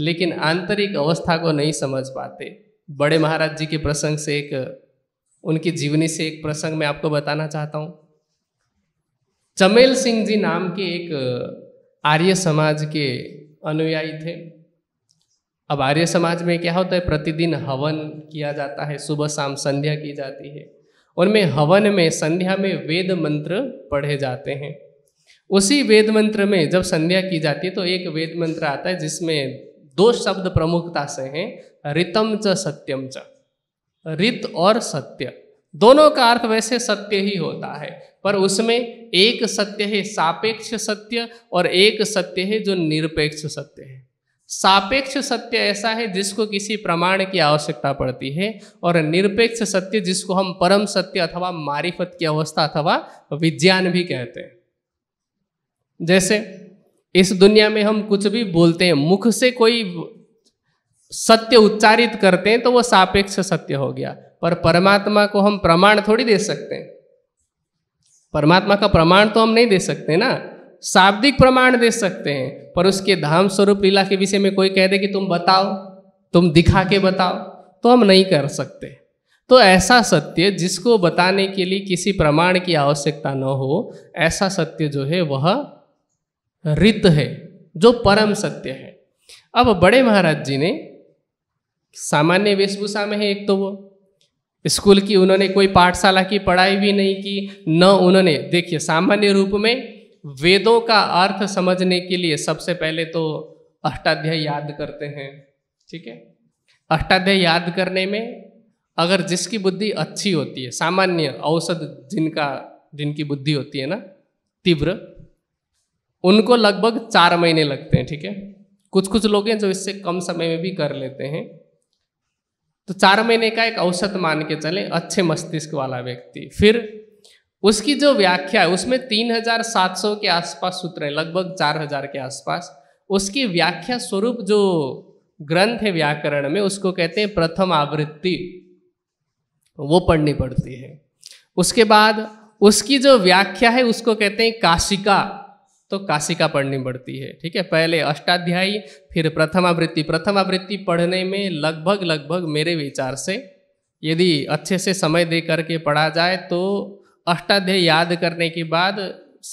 लेकिन आंतरिक अवस्था को नहीं समझ पाते। बड़े महाराज जी के प्रसंग से, एक उनकी जीवनी से एक प्रसंग मैं आपको बताना चाहता हूँ। चमेल सिंह जी नाम के एक आर्य समाज के अनुयायी थे। अब आर्य समाज में क्या होता है, प्रतिदिन हवन किया जाता है, सुबह शाम संध्या की जाती है। उनमें हवन में, संध्या में वेद मंत्र पढ़े जाते हैं। उसी वेद मंत्र में जब संध्या की जाती है तो एक वेद मंत्र आता है जिसमें दो शब्द प्रमुखता से हैं, ऋतम च सत्यम च। ऋत और सत्य, दोनों का अर्थ वैसे सत्य ही होता है, पर उसमें एक सत्य है सापेक्ष सत्य और एक सत्य है जो निरपेक्ष सत्य है। सापेक्ष सत्य ऐसा है जिसको किसी प्रमाण की आवश्यकता पड़ती है और निरपेक्ष सत्य जिसको हम परम सत्य अथवा मारिफत की अवस्था अथवा विज्ञान भी कहते हैं। जैसे इस दुनिया में हम कुछ भी बोलते हैं, मुख से कोई सत्य उच्चारित करते हैं तो वो सापेक्ष सत्य हो गया, पर परमात्मा को हम प्रमाण थोड़ी दे सकते हैं। परमात्मा का प्रमाण तो हम नहीं दे सकते ना। शाब्दिक प्रमाण दे सकते हैं, पर उसके धाम स्वरूप लीला के विषय में कोई कह दे कि तुम बताओ, तुम दिखा के बताओ, तो हम नहीं कर सकते। तो ऐसा सत्य जिसको बताने के लिए किसी प्रमाण की आवश्यकता न हो, ऐसा सत्य जो है वह ऋत है, जो परम सत्य है। अब बड़े महाराज जी ने सामान्य वेशभूषा में है, एक तो वो स्कूल की, उन्होंने कोई पाठशाला की पढ़ाई भी नहीं की, न उन्होंने, देखिए सामान्य रूप में वेदों का अर्थ समझने के लिए सबसे पहले तो अष्टाध्यायी याद करते हैं। ठीक है, अष्टाध्यायी याद करने में अगर जिसकी बुद्धि अच्छी होती है, सामान्य औसत जिनका जिनकी बुद्धि होती है ना तीव्र, उनको लगभग चार महीने लगते हैं। ठीक है, कुछ कुछ लोग हैं जो इससे कम समय में भी कर लेते हैं। तो चार महीने का एक औसत मान के चले अच्छे मस्तिष्क वाला व्यक्ति। फिर उसकी जो व्याख्या है उसमें तीन हजार सात सौ के आसपास सूत्र है, लगभग चार हजार के आसपास। उसकी व्याख्या स्वरूप जो ग्रंथ है व्याकरण में, उसको कहते हैं प्रथम आवृत्ति, वो पढ़नी पड़ती है। उसके बाद उसकी जो व्याख्या है उसको कहते हैं काशिका, तो काशिका पढ़नी पड़ती है। ठीक है, पहले अष्टाध्यायी फिर प्रथमावृत्ति। प्रथमावृत्ति पढ़ने में लगभग लगभग मेरे विचार से यदि अच्छे से समय दे करके पढ़ा जाए तो अष्टाध्याय याद करने के बाद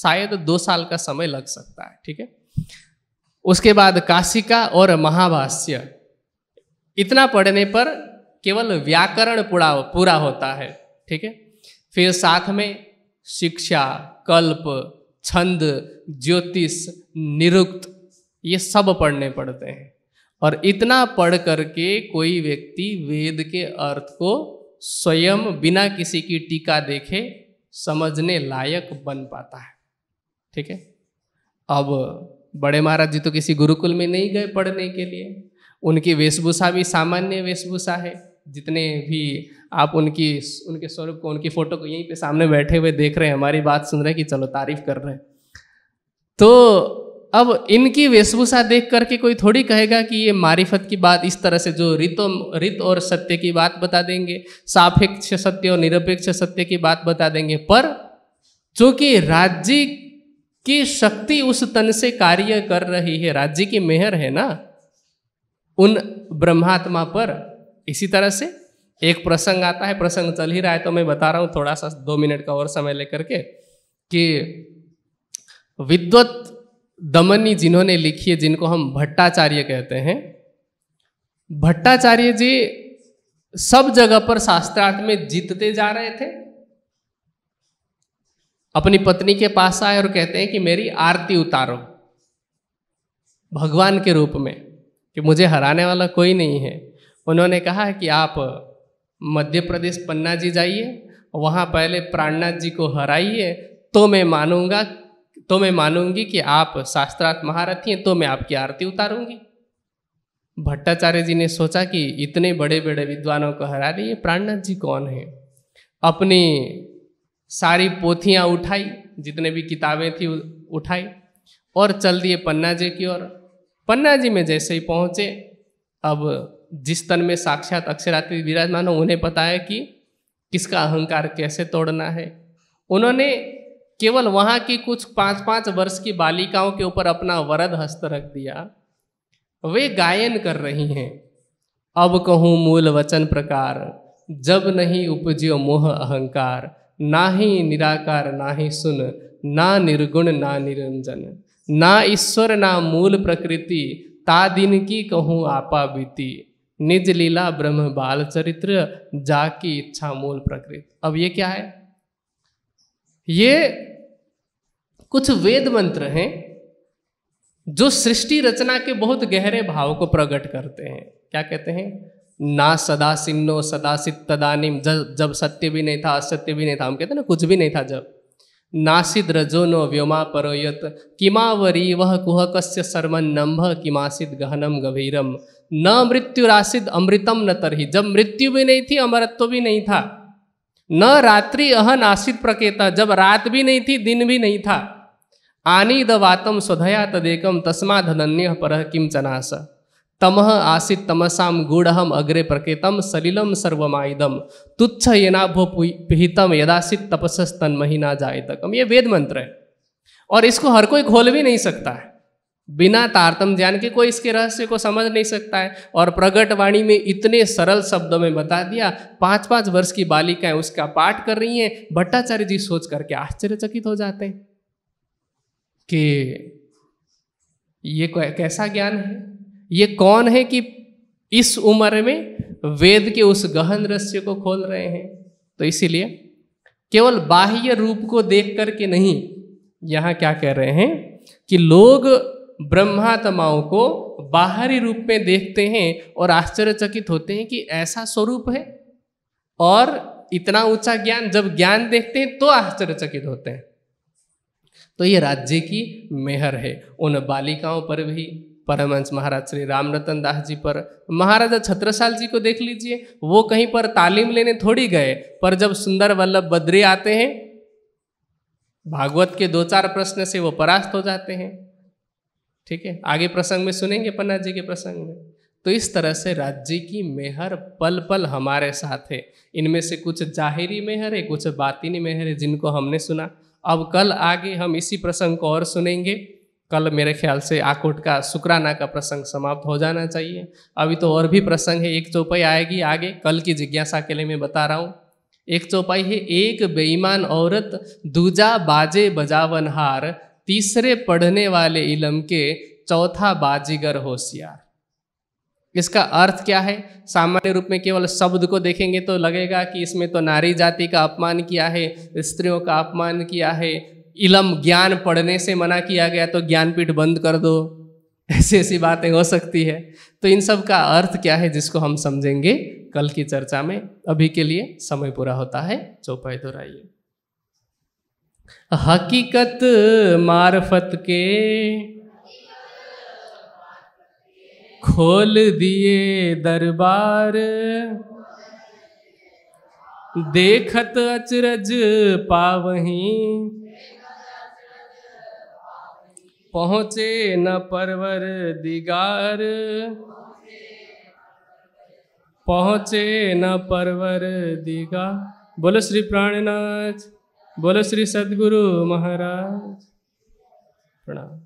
शायद दो साल का समय लग सकता है। ठीक है, उसके बाद काशिका और महाभाष्य, इतना पढ़ने पर केवल व्याकरण पूरा पूरा होता है। ठीक है, फिर साथ में शिक्षा, कल्प, छंद, ज्योतिष, निरुक्त, ये सब पढ़ने पड़ते हैं। और इतना पढ़ करके कोई व्यक्ति वेद के अर्थ को स्वयं बिना किसी की टीका देखे समझने लायक बन पाता है। ठीक है, अब बड़े महाराज जी तो किसी गुरुकुल में नहीं गए पढ़ने के लिए, उनकी वेशभूषा भी सामान्य वेशभूषा है। जितने भी आप उनकी उनके स्वरूप को, उनकी फोटो को यहीं पे सामने बैठे हुए देख रहे हैं, हमारी बात सुन रहे हैं कि चलो तारीफ कर रहे हैं, तो अब इनकी वेशभूषा देख करके कोई थोड़ी कहेगा कि ये मारिफत की बात इस तरह से, जो रितो रित और सत्य की बात बता देंगे, सापेक्ष सत्य और निरपेक्ष सत्य की बात बता देंगे। पर चूंकि राज्य की शक्ति उस तन से कार्य कर रही है, राज्य की मेहर है ना उन ब्रह्मात्मा पर। इसी तरह से एक प्रसंग आता है, प्रसंग चल ही रहा है तो मैं बता रहा हूँ, थोड़ा सा दो मिनट का और समय लेकर के, कि विद्वत दमनी जिन्होंने लिखी है, जिनको हम भट्टाचार्य कहते हैं, भट्टाचार्य जी सब जगह पर शास्त्रार्थ में जीतते जा रहे थे। अपनी पत्नी के पास आए और कहते हैं कि मेरी आरती उतारो भगवान के रूप में, कि मुझे हराने वाला कोई नहीं है। उन्होंने कहा कि आप मध्य प्रदेश पन्ना जी जाइए, वहाँ पहले प्राणनाथ जी को हराइए, तो मैं मानूंगा तो मैं मानूंगी कि आप शास्त्रार्थ महारथी हैं, तो मैं आपकी आरती उतारूंगी। भट्टाचार्य जी ने सोचा कि इतने बड़े बड़े विद्वानों को हरा दिए, प्राणनाथ जी कौन है। अपनी सारी पोथियाँ उठाई, जितने भी किताबें थी उठाई, और चल दिए पन्ना जी की ओर। पन्ना जी में जैसे ही पहुँचे, अब जिस तन में साक्षात अक्षराती विराजमान हो, उन्हें पता है कि किसका अहंकार कैसे तोड़ना है। उन्होंने केवल वहाँ की कुछ पाँच पाँच वर्ष की बालिकाओं के ऊपर अपना वरद हस्त रख दिया। वे गायन कर रही हैं, अब कहूँ मूल वचन प्रकार, जब नहीं उपजियो मोह अहंकार, ना ही निराकार ना ही सुन, ना निर्गुण ना निरंजन, ना ईश्वर ना मूल प्रकृति, ता दिन की कहूँ आपा बीती, निज लीला ब्रह्म बाल चरित्र, जाकी इच्छा मूल प्रकृति। अब ये क्या है? ये कुछ वेद मंत्र हैं जो सृष्टि रचना के बहुत गहरे भाव को प्रकट करते हैं। क्या कहते हैं? ना सदा सिन्नो सदासित तदानिम, जब जब सत्य भी नहीं था असत्य भी नहीं था, हम कहते हैं ना कुछ भी नहीं था जब, नासिद रजो नो व्योमा परोयत, किमावरी वह कुहकस्य सर्मन नम्भ, किमासिद गहनम गभीरम, न मृत्युरासिद अमृतम न तरहि, जब मृत्यु भी नहीं थी अमृतत्व भी नहीं था, न रात्रि अहन आसिद प्रकेता, जब रात भी नहीं थी दिन भी नहीं था, आनीद वातम स्वधया तदेकम, तस्माद् धन्य परः किम चनास, तमह आसित तमसाम गूढ़हम अग्रे प्रकेतम, सलिलम सर्वमाइदम, तुच्छ येनाभो पिहितम, यदासित तपसस्तन्महि ना जायतकम। ये वेद मंत्र है और इसको हर कोई खोल भी नहीं सकता है, बिना तारतम ज्ञान के कोई इसके रहस्य को समझ नहीं सकता है। और प्रगट वाणी में इतने सरल शब्दों में बता दिया, पाँच पाँच वर्ष की बालिकाएं उसका पाठ कर रही हैं। भट्टाचार्य जी सोच करके आश्चर्यचकित हो जाते हैं कि ये कैसा ज्ञान है, ये कौन है कि इस उम्र में वेद के उस गहन रहस्य को खोल रहे हैं। तो इसीलिए केवल बाह्य रूप को देख करके नहीं, यहाँ क्या कह रहे हैं कि लोग ब्रह्मात्माओं को बाहरी रूप में देखते हैं और आश्चर्यचकित होते हैं कि ऐसा स्वरूप है और इतना ऊंचा ज्ञान। जब ज्ञान देखते हैं तो आश्चर्यचकित होते हैं। तो ये राज्य की मेहर है। उन बालिकाओं पर भी, परमहंस महाराज श्री रामरतन दास जी पर, महाराजा छत्रसाल जी को देख लीजिए, वो कहीं पर तालीम लेने थोड़ी गए, पर जब सुंदर वल्लभ बद्री आते हैं, भागवत के दो चार प्रश्न से वो परास्त हो जाते हैं। ठीक है, आगे प्रसंग में सुनेंगे पन्ना जी के प्रसंग में। तो इस तरह से राज्य की मेहर पल पल हमारे साथ है। इनमें से कुछ जाहिरी मेहर है, कुछ बातिनी मेहर है, जिनको हमने सुना। अब कल आगे हम इसी प्रसंग को और सुनेंगे। कल मेरे ख्याल से आकोट का शुक्राना का प्रसंग समाप्त हो जाना चाहिए। अभी तो और भी प्रसंग है, एक चौपाई आएगी आगे, कल की जिज्ञासा के लिए मैं बता रहा हूँ। एक चौपाई है, एक बेईमान औरत, दूजा बाजे बजावनहार, तीसरे पढ़ने वाले इलम के, चौथा बाजीगर होशियार। इसका अर्थ क्या है? सामान्य रूप में केवल शब्द को देखेंगे तो लगेगा कि इसमें तो नारी जाति का अपमान किया है, स्त्रियों का अपमान किया है, इलम ज्ञान पढ़ने से मना किया गया तो ज्ञानपीठ बंद कर दो, ऐसी ऐसी बातें हो सकती है। तो इन सब का अर्थ क्या है जिसको हम समझेंगे कल की चर्चा में। अभी के लिए समय पूरा होता है। चौपाई दोहराइए। हकीकत मार्फत के खोल दिए दरबार, देखत अचरज पावहीं, पहुँचे न परवर दिगार, पहुँचे न परवर दिगार। बोलो श्री प्राणनाथ, बोलो श्री सदगुरु महाराज। प्रणाम।